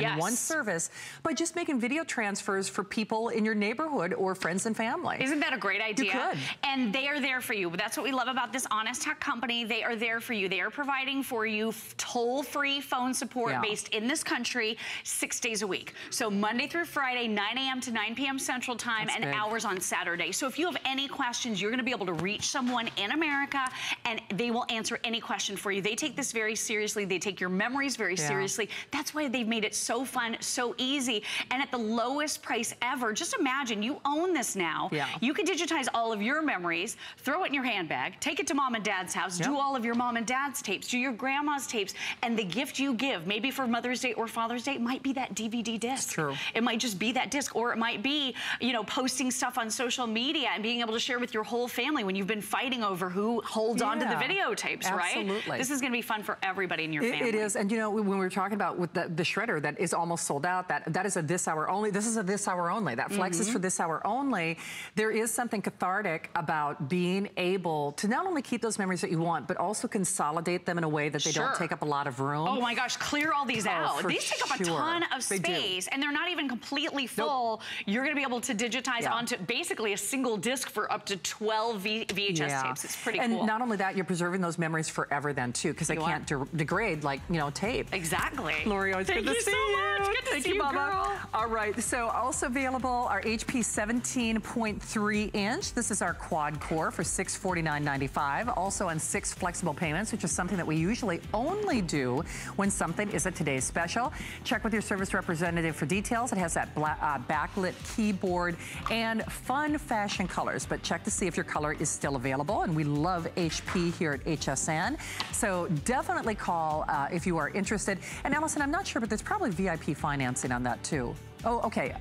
by just making video transfers for people in your neighborhood or friends and family. Isn't that a great idea? You could. And they are there for you. That's what we love about this Honestech company. They are there for you. They are providing for you toll-free phone support based in this country 6 days a week. So Monday through Friday, 9 a.m. to 9 p.m. Central Time, that's and hours on Saturday. So if you have any questions, you're going to be able to reach someone in America, and they will answer any question for you. They take this very seriously. They take your memories very seriously. That's why they've made it so fun, so easy, and at the lowest price ever. Just imagine, you own this now. You can digitize all of your memories, throw it in your handbag, take it to mom and dad's house, do all of your mom and dad's tapes, do your grandma's tapes, and the gift you give, maybe for Mother's Day or Father's Day, might be that DVD disc. It's true. It might just be that disc, or it might be, you know, posting stuff on social media and being able to share with your whole family when you've been fighting over who holds on to the videotapes, right? Absolutely. This is going to be fun for everybody in your family. It is, and you know, when we were talking about with the shredder that is almost sold out, that is a this hour only. This is a this hour only. That Flex is for this hour only. There is something cathartic about being able to not only keep those memories that you want, but also consolidate them in a way that they don't take up a lot of room. Oh my gosh, clear all these out. These take up a ton of space, and they're not even completely full. You're going to be able to digitize onto basically a single disc for up to 12 VHS tapes. It's pretty cool. And not only that, you're preserving those memories forever then too, because they can't degrade like, you know, tape. Exactly. Lori, it's good to see you. Good to see you, Mama. All right, so also available our HP 17.3 inch. This is our quad core for $649.95. Also on 6 flexible payments, which is something that we usually only do when something is a today's special. Check with your service representative for details. It has that black, backlit keyboard and fun fashion colors, but check to see if your color is still available. And we love HP here at HSN. So definitely call if you are interested. And Allison, I'm not sure, but there's probably VIP financing on that too. Oh, okay.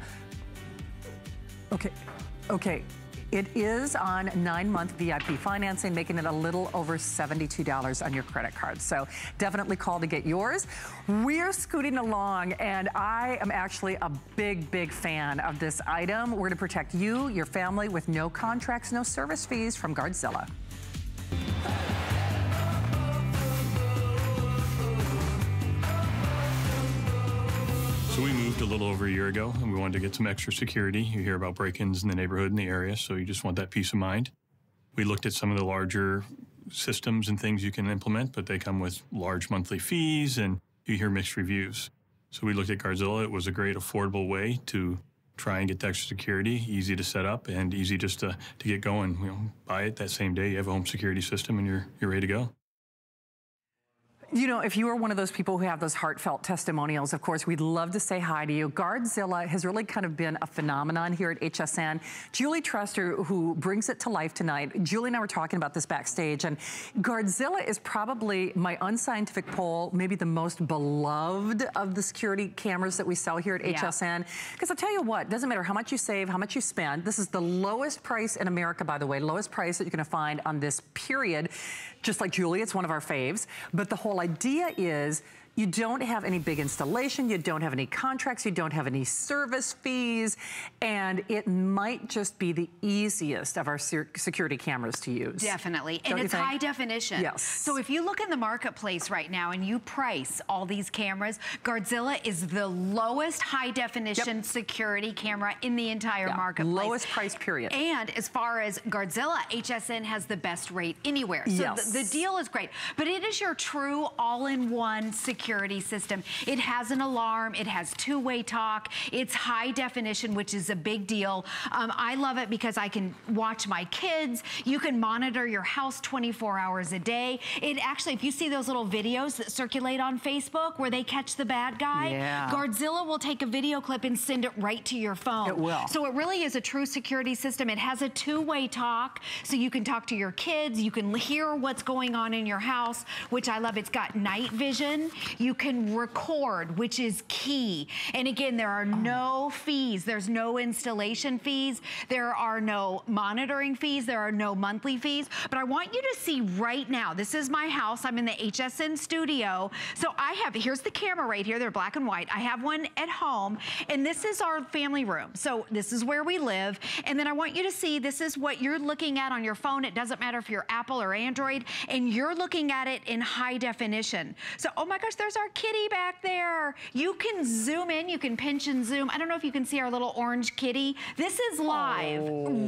Okay. Okay. It is on 9-month VIP financing, making it a little over $72 on your credit card. So definitely call to get yours. We're scooting along, and I am actually a big, big fan of this item. We're going to protect you, your family, with no contracts, no service fees from Guardzilla. So we moved a little over a year ago, and we wanted to get some extra security. You hear about break-ins in the neighborhood and the area, so you just want that peace of mind. We looked at some of the larger systems and things you can implement, but they come with large monthly fees, and you hear mixed reviews. So we looked at Guardzilla. It was a great, affordable way to try and get the extra security, easy to set up, and easy just to get going. You know, buy it that same day. You have a home security system, and you're ready to go. You know, if you are one of those people who have those heartfelt testimonials, of course, we'd love to say hi to you. Guardzilla has really kind of been a phenomenon here at HSN. Julie Truster, who brings it to life tonight, Julie and I were talking about this backstage, and Guardzilla is probably, my unscientific poll, maybe the most beloved of the security cameras that we sell here at HSN. Because I'll tell you what, it doesn't matter how much you save, how much you spend. This is the lowest price in America, by the way, lowest price that you're going to find on this period. Just like Julie, it's one of our faves. But the whole idea is you don't have any big installation, you don't have any contracts, you don't have any service fees, and it might just be the easiest of our security cameras to use. Definitely, and it's high definition. Yes. So if you look in the marketplace right now and you price all these cameras, Guardzilla is the lowest high definition security camera in the entire marketplace. Lowest price, period. And as far as Guardzilla, HSN has the best rate anywhere. So the deal is great, but it is your true all-in-one security security system. It has an alarm. It has two-way talk. It's high definition, which is a big deal. I love it because I can watch my kids. You can monitor your house 24 hours a day. It actually, if you see those little videos that circulate on Facebook where they catch the bad guy, Guardzilla will take a video clip and send it right to your phone. It will. So it really is a true security system. It has a two-way talk, so you can talk to your kids. You can hear what's going on in your house, which I love. It's got night vision. You can record, which is key. And again, there are no fees. There's no installation fees. There are no monitoring fees. There are no monthly fees. But I want you to see right now, this is my house. I'm in the HSN studio. So I have, here's the camera right here. They're black and white. I have one at home. And this is our family room. So this is where we live. And then I want you to see, this is what you're looking at on your phone. It doesn't matter if you're Apple or Android. And you're looking at it in high definition. So, oh my gosh, there's our kitty back there. You can zoom in. You can pinch and zoom. I don't know if you can see our little orange kitty. This is live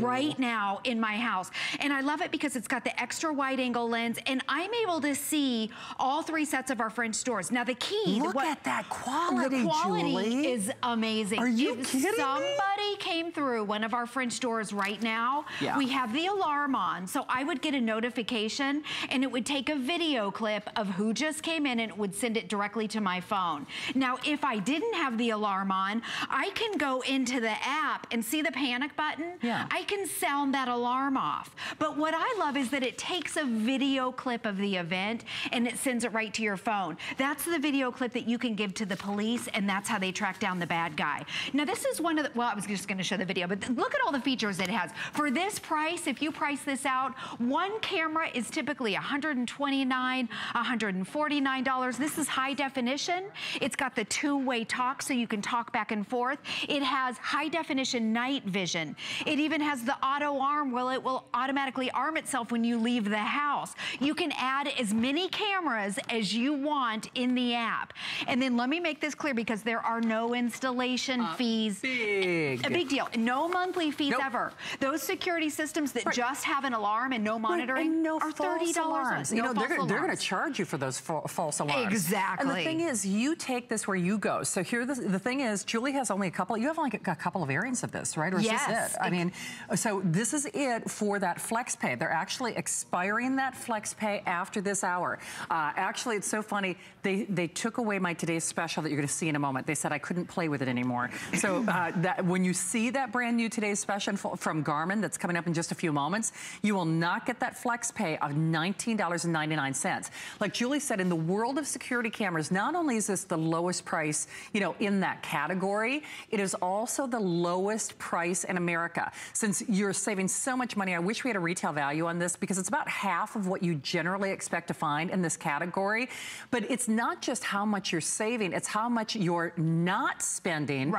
right now in my house. And I love it because it's got the extra wide angle lens. And I'm able to see all three sets of our French doors. Now, the key. Look at that quality, the quality, Julie, is amazing. Are you kidding me? Somebody came through one of our French doors right now. Yeah. We have the alarm on. So I would get a notification, and it would take a video clip of who just came in, and it would send it directly to my phone. Now, if I didn't have the alarm on, I can go into the app and see the panic button. Yeah. I can sound that alarm off. But what I love is that it takes a video clip of the event, and it sends it right to your phone. That's the video clip that you can give to the police, and that's how they track down the bad guy. Now, this is one of the, well, I was just going to show the video, but look at all the features it has. For this price, if you price this out, one camera is typically $129, $149. This is high definition. It's got the two-way talk, so you can talk back and forth. It has high definition night vision. It even has the auto arm. Well, it will automatically arm itself when you leave the house. You can add as many cameras as you want in the app. And then let me make this clear, because there are no installation fees. A big deal. No monthly fees ever. Those security systems that just have an alarm and no monitoring and no are $30. Alarms. No, you know, they're going to charge you for those false alarms. Exactly. And the thing is, you take this where you go. So here, the thing is, Julie has only a couple. You have only a couple of variants of this, right? Or is this it? I mean, so this is it for that flex pay. They're actually expiring that flex pay after this hour. Actually, it's so funny. They took away my today's special that you're going to see in a moment. They said I couldn't play with it anymore. So that when you see that brand new today's special from Garmin that's coming up in just a few moments, you will not get that flex pay of $19.99. Like Julie said, in the world of security cameras, not only is this the lowest price, you know, in that category, it is also the lowest price in America. Since you're saving so much money, I wish we had a retail value on this, because it's about half of what you generally expect to find in this category. But it's not just how much you're saving, it's how much you're not spending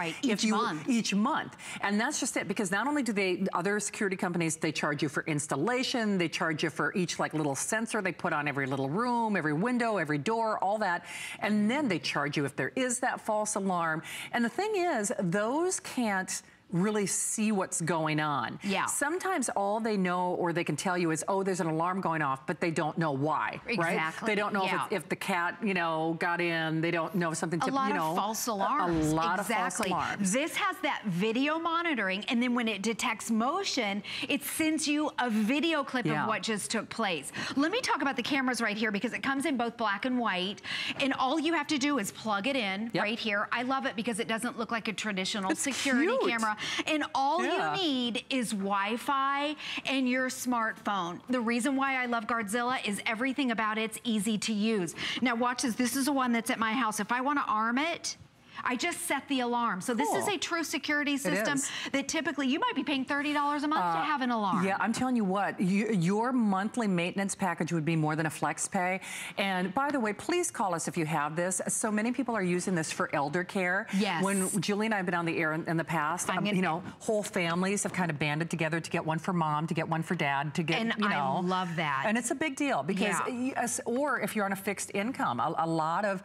each month. And that's just it, because not only do they, other security companies, they charge you for installation, they charge you for each like little sensor they put on every little room, every window, every door, all that. And then they charge you if there is that false alarm. And the thing is, those can't really see what's going on. Yeah. Sometimes all they know or they can tell you is, oh, there's an alarm going off, but they don't know why, right? They don't know if the cat, you know, got in. They don't know something. A lot of false alarms. A lot of false alarms. This has that video monitoring, and then when it detects motion, it sends you a video clip of what just took place. Let me talk about the cameras right here, because it comes in both black and white, and all you have to do is plug it in right here. I love it because it doesn't look like a traditional security camera. And all you need is Wi-Fi and your smartphone. The reason why I love Guardzilla is everything about it's easy to use. Now watch this. This is the one that's at my house. If I want to arm it, I just set the alarm. So this is a true security system that typically you might be paying $30 a month to have an alarm. Yeah, I'm telling you what, your monthly maintenance package would be more than a flex pay. And by the way, please call us if you have this. So many people are using this for elder care. Yes. When Julie and I have been on the air in the past, you know, whole families have kind of banded together to get one for mom, to get one for dad, to get, and you know. I love that. And it's a big deal because, or if you're on a fixed income, a lot of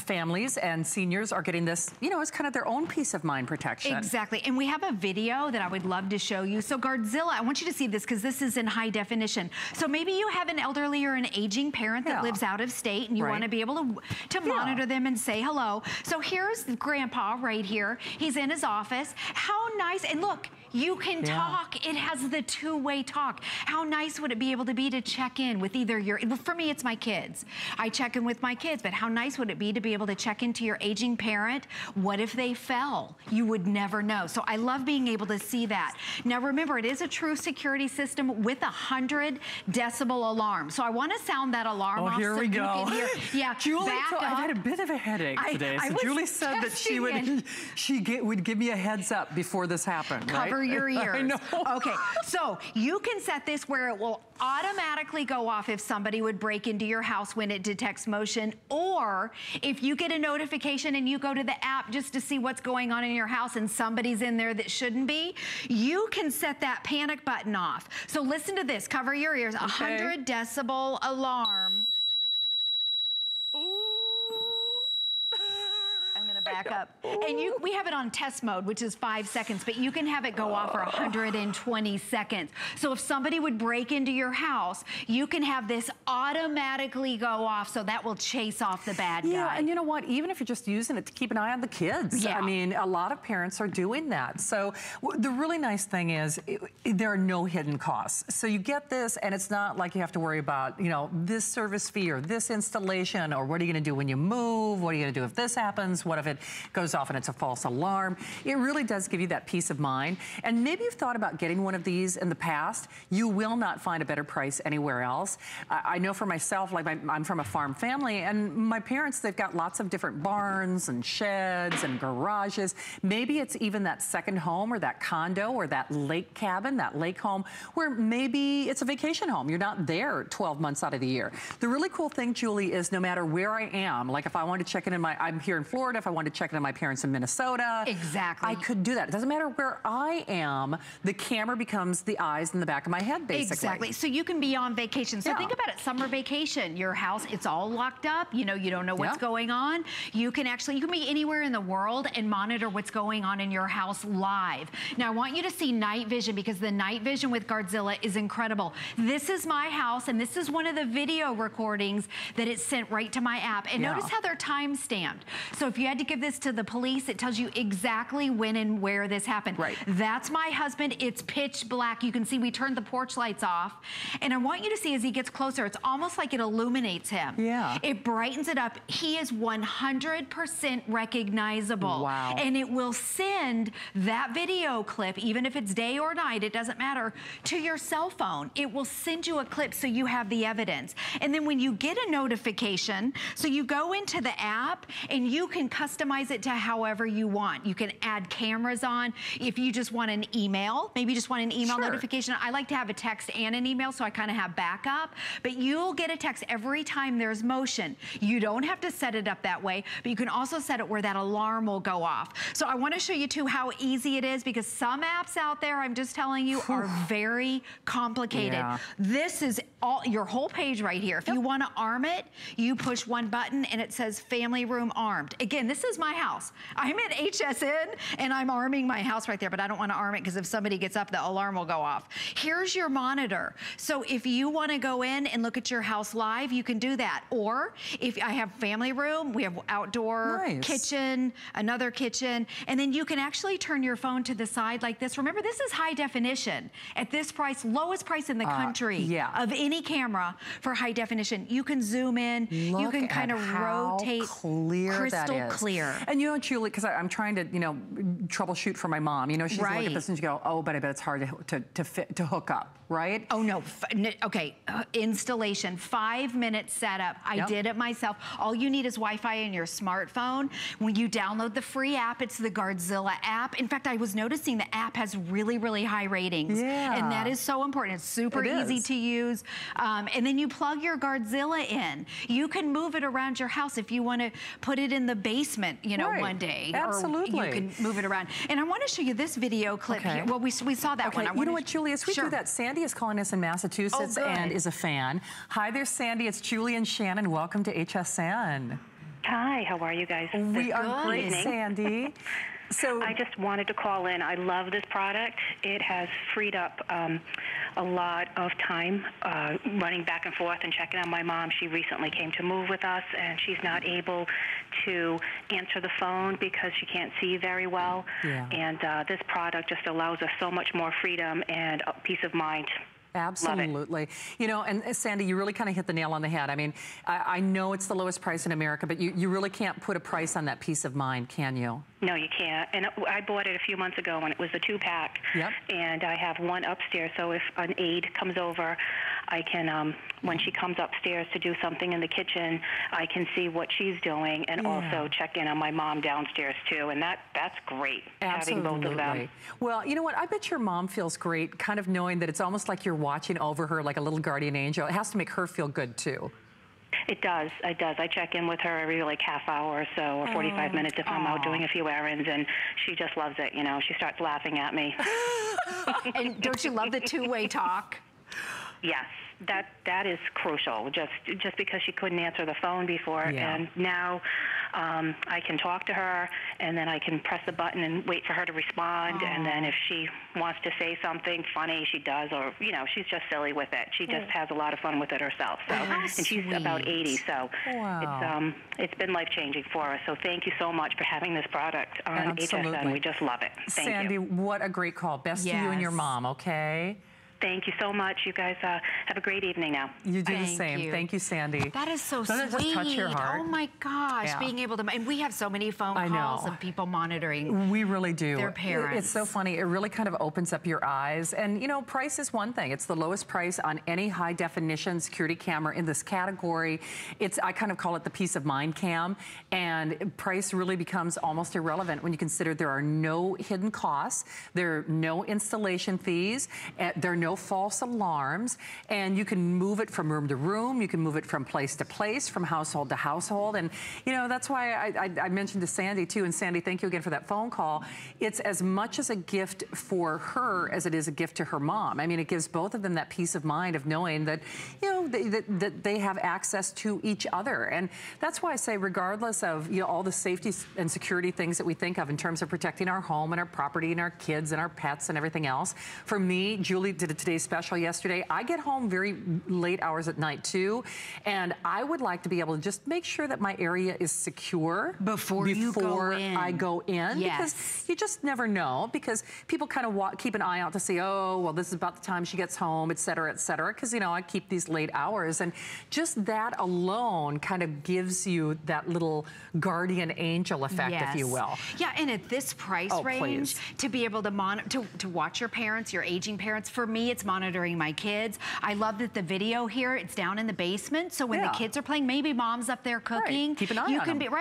families and seniors are getting this, you know, as kind of their own peace of mind protection. Exactly. And we have a video that I would love to show you. So Guardzilla, I want you to see this because this is in high definition. So maybe you have an elderly or an aging parent that lives out of state and you want to be able to monitor them and say hello. So here's Grandpa right here. He's in his office. How nice. And look, you can talk. It has the two-way talk. How nice would it be able to be to check in with either your, for me, it's my kids. I check in with my kids, but how nice would it be to be able to check into your aging parent? What if they fell? You would never know. So I love being able to see that. Now remember, it is a true security system with 100 decibel alarm. So I want to sound that alarm off. Oh, here we go. Yeah, Julie, I've had a bit of a headache today. So Julie said that she would, give me a heads up before this happened, right? Cover your ears. I know. Okay, so you can set this where it will automatically go off if somebody would break into your house when it detects motion, or if you get a notification and you go to the app just to see what's going on in your house and somebody's in there that shouldn't be, you can set that panic button off. So listen to this, cover your ears, 100 decibel alarm. Back up. And you, we have it on test mode, which is 5 seconds, but you can have it go off for 120 seconds. So if somebody would break into your house, you can have this automatically go off, so that will chase off the bad guy. Yeah, and you know what? Even if you're just using it to keep an eye on the kids. Yeah. I mean, a lot of parents are doing that. So the really nice thing is there are no hidden costs. So you get this, and it's not like you have to worry about, you know, this service fee or this installation or what are you going to do when you move? What are you going to do if this happens? What if it goes off and it's a false alarm? It really does give you that peace of mind. And maybe you've thought about getting one of these in the past. You will not find a better price anywhere else. I know for myself, like I'm from a farm family, and my parents, they've got lots of different barns and sheds and garages. Maybe it's even that second home or that condo or that lake cabin, that lake home, where maybe it's a vacation home. You're not there 12 months out of the year. The really cool thing, Julie, is no matter where I am, like if I want to check in I'm here in Florida, if I wanted to check in on my parents in Minnesota. Exactly. I could do that. It doesn't matter where I am. The camera becomes the eyes in the back of my head, basically. Exactly. So you can be on vacation. So think about it, summer vacation. Your house, it's all locked up. You know, you don't know what's going on. You can actually, you can be anywhere in the world and monitor what's going on in your house live. Now I want you to see night vision, because the night vision with Guardzilla is incredible. This is my house, and this is one of the video recordings that it sent right to my app. And notice how they're time stamped. So if you had to give this to the police, it tells you exactly when and where this happened. Right. That's my husband. It's pitch black. You can see we turned the porch lights off. And I want you to see as he gets closer, it's almost like it illuminates him. Yeah. It brightens it up. He is 100% recognizable. Wow. And it will send that video clip, even if it's day or night, it doesn't matter, to your cell phone. It will send you a clip so you have the evidence. And then when you get a notification, so you go into the app and you can customize it to however you want. You can add cameras on. If you just want an email, maybe you just want an email notification. I like to have a text and an email, so I kind of have backup. But you'll get a text every time there's motion. You don't have to set it up that way, but you can also set it where that alarm will go off. So I want to show you too how easy it is, because some apps out there, I'm just telling you, are very complicated. Yeah. This is all your whole page right here. If you want to arm it, you push one button and it says family room armed. Again, this is my house. I'm at HSN and I'm arming my house right there, but I don't want to arm it because if somebody gets up, the alarm will go off. Here's your monitor. So if you want to go in and look at your house live, you can do that. Or if I have family room, we have outdoor kitchen, another kitchen, and then you can actually turn your phone to the side like this. Remember, this is high definition. At this price, lowest price in the country of any camera for high definition. You can zoom in. Look, you can kind of rotate. Clear that is. Clear. And you know, Julie, because I'm trying to, you know, troubleshoot for my mom. You know, she's look at this and she go, oh, but I bet it's hard to hook up, right? Oh no. Okay, installation, 5-minute setup. I did it myself. All you need is Wi-Fi and your smartphone. When you download the free app, it's the Guardzilla app. In fact, I was noticing the app has really, really high ratings, and that is so important. It's super easy to use. And then you plug your Guardzilla in. You can move it around your house if you want to put it in the basement, you know, one day. Absolutely. Or you can move it around. And I want to show you this video clip here. Well, we saw that one. You know what, Julie, as we do that, Sandy is calling us in Massachusetts and is a fan. Hi there, Sandy. It's Julie and Shannon. Welcome to HSN. Hi, how are you guys? We are great, Sandy. So I just wanted to call in. I love this product. It has freed up a lot of time running back and forth and checking on my mom. She recently came to move with us, and she's not able to answer the phone because she can't see very well. Yeah. And this product just allows us so much more freedom and peace of mind. Absolutely. You know, and Sandy, you really kind of hit the nail on the head. I mean, I know it's the lowest price in America, but you really can't put a price on that peace of mind, can you? No, you can't. And I bought it a few months ago when it was a 2-pack. Yep. And I have one upstairs, so if an aide comes over, I can, when she comes upstairs to do something in the kitchen, I can see what she's doing and also check in on my mom downstairs too. And that's great, having both of them. Well, you know what? I bet your mom feels great kind of knowing that it's almost like you're watching over her like a little guardian angel. It has to make her feel good too. It does. It does. I check in with her every like half hour or so, or 45 minutes if I'm out doing a few errands, and she just loves it. You know, she starts laughing at me. And don't you love the two-way talk? Yes, that is crucial. Just because she couldn't answer the phone before, and now I can talk to her, and then I can press the button and wait for her to respond. And then if she wants to say something funny, she does, or you know, she's just silly with it. She just has a lot of fun with it herself. So, and she's about 80, so it's been life-changing for us. So thank you so much for having this product on HSN. We just love it. Thank you, Sandy. What a great call. Best to you and your mom. Okay. Thank you so much. You guys have a great evening now. You do the same. Thank you, Sandy. That is so sweet. Doesn't it just touch your heart? Oh my gosh, being able to, and we have so many phone calls and people monitoring. We really do. Their parents. It's so funny. It really kind of opens up your eyes. And you know, price is one thing. It's the lowest price on any high definition security camera in this category. It's, I kind of call it the peace of mind cam. And price really becomes almost irrelevant when you consider there are no hidden costs. There are no installation fees. There are no false alarms, and you can move it from room to room, you can move it from place to place, from household to household. And you know, that's why I mentioned to Sandy too, and Sandy, thank you again for that phone call. It's as much as a gift for her as it is a gift to her mom. I mean, it gives both of them that peace of mind of knowing that, you know, that they have access to each other. And that's why I say, regardless of, you know, all the safety and security things that we think of in terms of protecting our home and our property and our kids and our pets and everything else, for me, Julie did today's special yesterday. I get home very late hours at night too, and I would like to be able to just make sure that my area is secure before I go in, because you just never know, because people kind of keep an eye out to see, oh, well, this is about the time she gets home, et cetera, because, you know, I keep these late hours, and just that alone kind of gives you that little guardian angel effect, if you will. Yeah, and at this price range, to be able to watch your parents, your aging parents, for me, it's monitoring my kids. I love that the video here, it's down in the basement, so when the kids are playing, maybe mom's up there cooking. Keep an eye on them.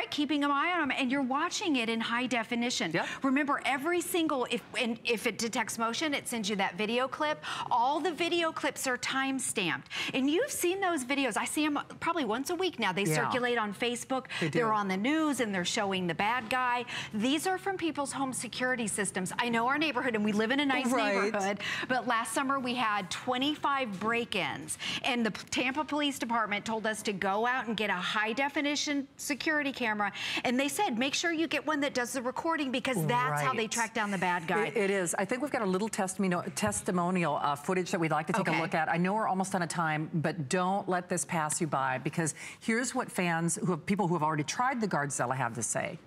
Keeping an eye on them, and you're watching it in high definition. Yep. Remember, every single, if it detects motion, it sends you that video clip. All the video clips are time stamped, and you've seen those videos. I see them probably once a week now. They circulate on Facebook. They're on the news, and they're showing the bad guy. These are from people's home security systems. I know our neighborhood, and we live in a nice neighborhood, but last summer we had 25 break-ins, and the Tampa Police Department told us to go out and get a high-definition security camera, and they said make sure you get one that does the recording, because that's how they track down the bad guy. It is. I think we've got a little testimonial footage that we'd like to take a look at. I know we're almost out of time, but don't let this pass you by, because here's what fans, people who have already tried the Guardzilla, have to say.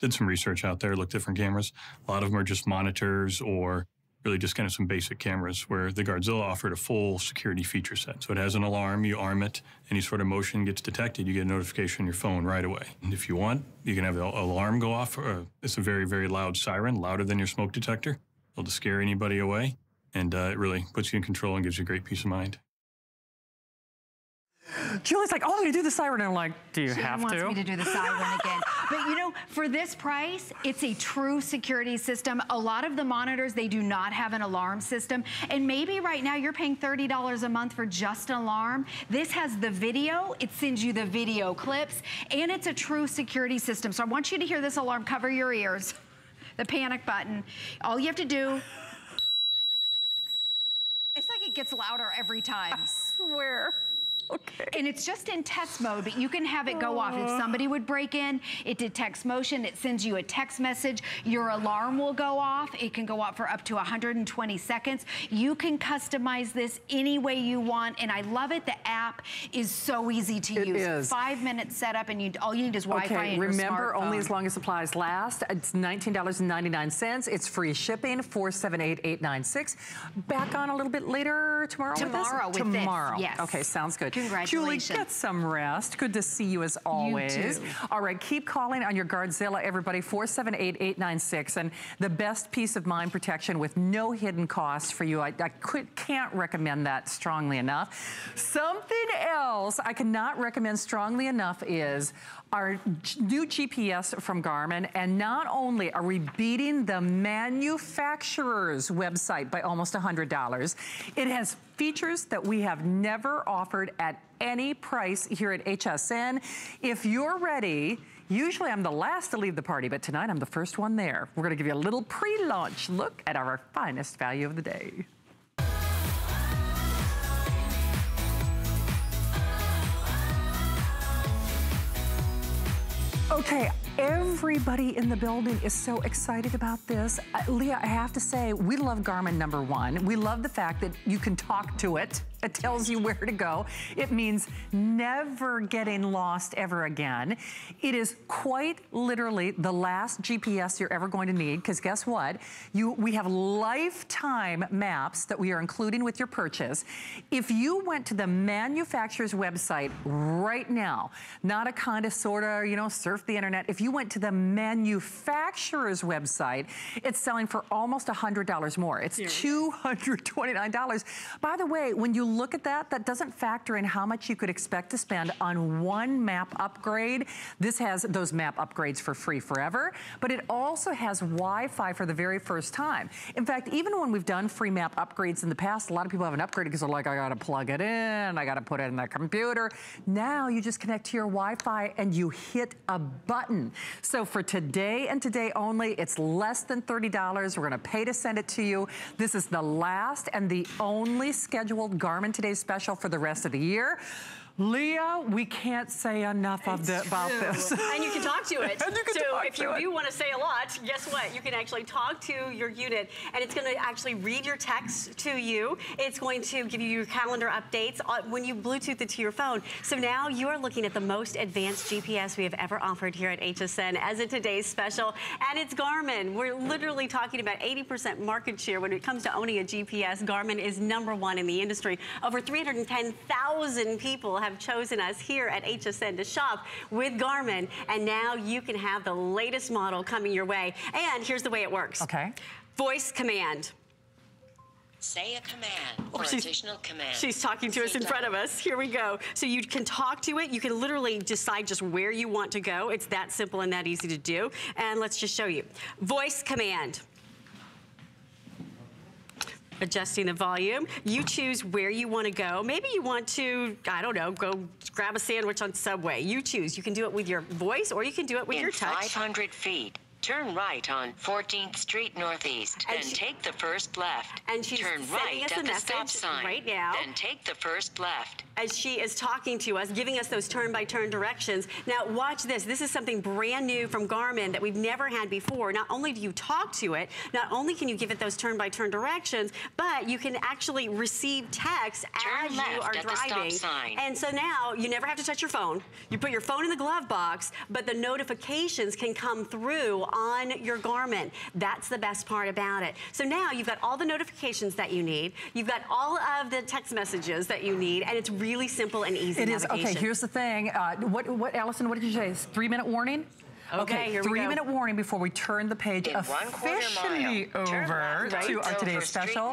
Did some research out there, looked at different cameras. A lot of them are just monitors or really just kind of some basic cameras, where the Guardzilla offered a full security feature set. So it has an alarm, you arm it, any sort of motion gets detected, you get a notification on your phone right away. And if you want, you can have the alarm go off. It's a very, very loud siren, louder than your smoke detector. It'll just scare anybody away, and it really puts you in control and gives you great peace of mind. Julie's like, oh, you do the siren. And I'm like, do you have to? She wants me to do the siren again. But you know, for this price, it's a true security system. A lot of the monitors, they do not have an alarm system. And maybe right now you're paying $30 a month for just an alarm. This has the video. It sends you the video clips. And it's a true security system. So I want you to hear this alarm. Cover your ears. The panic button. All you have to do... It's like it gets louder every time. I swear. Okay. And it's just in test mode, but you can have it go off. If somebody would break in, it detects motion, it sends you a text message, your alarm will go off. It can go off for up to 120 seconds. You can customize this any way you want, and I love it. The app is so easy to use. It is. 5 minute setup, and all you need is Wi-Fi and your smartphone. Remember, only as long as supplies last. It's $19.99. It's free shipping, 478896. Back on a little bit later tomorrow. Tomorrow with this? Tomorrow. Yes. Okay, sounds good. Congratulations. Julie, get some rest. Good to see you as always. You too. All right, keep calling on your Guardzilla, everybody, 478896. And the best peace of mind protection with no hidden costs for you. I can't recommend that strongly enough. Something else I cannot recommend strongly enough is our new GPS from Garmin, and not only are we beating the manufacturer's website by almost $100, it has features that we have never offered at any price here at HSN. If you're ready, usually I'm the last to leave the party, but tonight I'm the first one there. We're gonna give you a little pre-launch look at our finest value of the day. Okay, everybody in the building is so excited about this. Leah, I have to say, we love Garmin, number one. We love the fact that you can talk to it. It tells you where to go. It means never getting lost ever again. It is quite literally the last GPS you're ever going to need, because guess what? We have lifetime maps that we are including with your purchase. If you went to the manufacturer's website right now, not a kind of sort of, you know, surf the internet. If you went to the manufacturer's website, it's selling for almost $100 more. It's $229. By the way, when you look at that, that doesn't factor in how much you could expect to spend on one map upgrade. This has those map upgrades for free forever, but it also has Wi-Fi for the very first time. In fact, even when we've done free map upgrades in the past, a lot of people haven't upgraded because they're like, I gotta plug it in, I gotta put it in the computer. Now you just connect to your Wi-Fi and you hit a button. So for today and today only, it's less than $30. We're gonna pay to send it to you. This is the last and the only scheduled Garmin Today special for the rest of the year. Leah, we can't say enough about this. And you can talk to it. So if you do want to say a lot, guess what? You can actually talk to your unit, and it's going to actually read your text to you. It's going to give you your calendar updates when you Bluetooth it to your phone. So now you are looking at the most advanced GPS we have ever offered here at HSN as a today's special, and it's Garmin. We're literally talking about 80% market share when it comes to owning a GPS. Garmin is number one in the industry. Over 310,000 people have chosen us here at HSN to shop with Garmin, and now you can have the latest model coming your way. And here's the way it works. Okay. Voice command. Say a command or additional command. She's talking to us in front of us. Here we go. So you can talk to it. You can literally decide just where you want to go. It's that simple and that easy to do. And let's just show you. Voice command. Adjusting the volume. You choose where you want to go. Maybe you want to, I don't know, go grab a sandwich on Subway. You choose. You can do it with your voice, or you can do it with your touch. 500 feet. Turn right on 14th Street Northeast, then take the first left. And she's turn right at the stop sign right now. Then take the first left. As she is talking to us, giving us those turn-by-turn directions. Now, watch this. This is something brand new from Garmin that we've never had before. Not only do you talk to it, not only can you give it those turn-by-turn directions, but you can actually receive text as you are driving. Turn left at the stop sign. And so now you never have to touch your phone. You put your phone in the glove box, but the notifications can come through on your Garmin. That's the best part about it. So now you've got all the notifications that you need. You've got all of the text messages that you need, and it's really simple and easy navigation. It is. Okay, here's the thing. What, Allison, what did you say? 3 minute warning? Okay, here we go. 3 minute warning before we turn the page officially over to our today's special.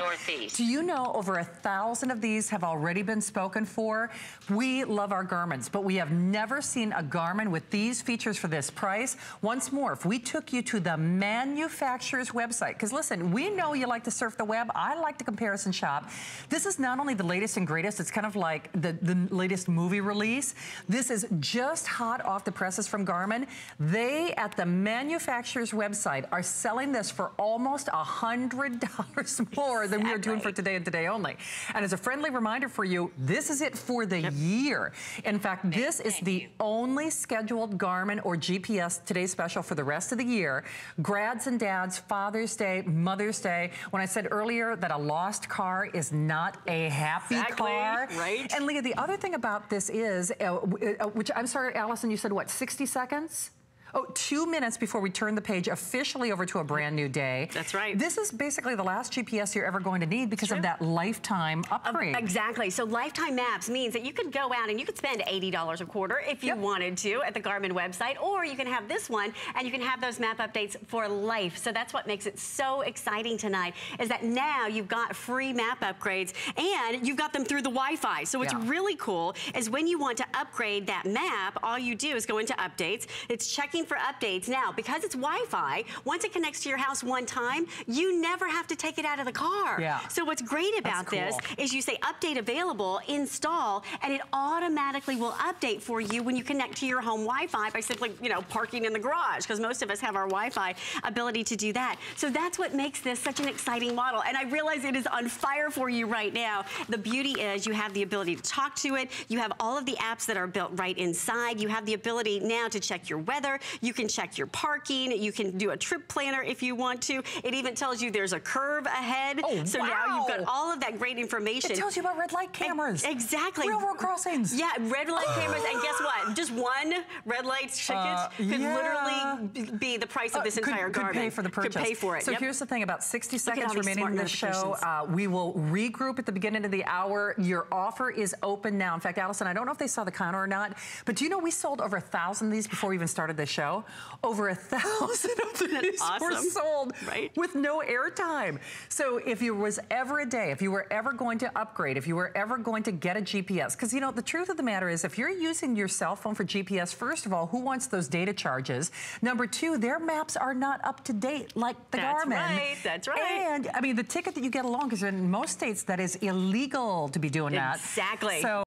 Do you know over 1,000 of these have already been spoken for? We love our Garmins, but we have never seen a Garmin with these features for this price. Once more, if we took you to the manufacturer's website, because listen, we know you like to surf the web. I like to comparison shop. This is not only the latest and greatest, it's kind of like the latest movie release. This is just hot off the presses from Garmin. They They at the manufacturer's website are selling this for almost $100 more than we are doing for today and today only. And as a friendly reminder for you, this is it for the year. In fact, this is the only scheduled Garmin or GPS Today special for the rest of the year. Grads and dads, Father's Day, Mother's Day. When I said earlier that a lost car is not a happy car. Right. And Leah, the other thing about this is, which I'm sorry, Allison, you said what, 60 seconds? Oh, 2 minutes before we turn the page officially over to a brand new day. That's right. This is basically the last GPS you're ever going to need because of that lifetime upgrade. Exactly. So lifetime maps means that you could go out and you could spend $80 a quarter if you wanted to at the Garmin website, or you can have this one and you can have those map updates for life. So that's what makes it so exciting tonight, is that now you've got free map upgrades and you've got them through the Wi-Fi. So what's really cool is when you want to upgrade that map, all you do is go into updates. It's checking for updates. Now, because it's Wi-Fi, once it connects to your house one time, you never have to take it out of the car. Yeah. So what's great about this is you say update available, install, and it automatically will update for you when you connect to your home Wi-Fi by simply, you know, parking in the garage, because most of us have our Wi-Fi ability to do that. So that's what makes this such an exciting model. And I realize it is on fire for you right now. The beauty is you have the ability to talk to it. You have all of the apps that are built right inside. You have the ability now to check your weather. You can check your parking. You can do a trip planner if you want to. It even tells you there's a curve ahead. Oh, so now you've got all of that great information. It tells you about red light cameras. Exactly. Railroad crossings. Yeah, red light cameras. And guess what? Just one red light ticket could literally be the price of this entire Garmin. Could pay for the purchase. Could pay for it. So here's the thing. About 60 seconds remaining in the show. We will regroup at the beginning of the hour. Your offer is open now. In fact, Allison, I don't know if they saw the counter or not, but do you know we sold over 1,000 of these before we even started this show? Over 1,000 of these were sold with no airtime. So if you was ever a day, if you were ever going to upgrade, if you were ever going to get a GPS, because you know, the truth of the matter is if you're using your cell phone for GPS, first of all, who wants those data charges? Number two, their maps are not up to date like the Garmin. That's right, and I mean, the ticket that you get along, because in most states that is illegal to be doing that. Exactly. So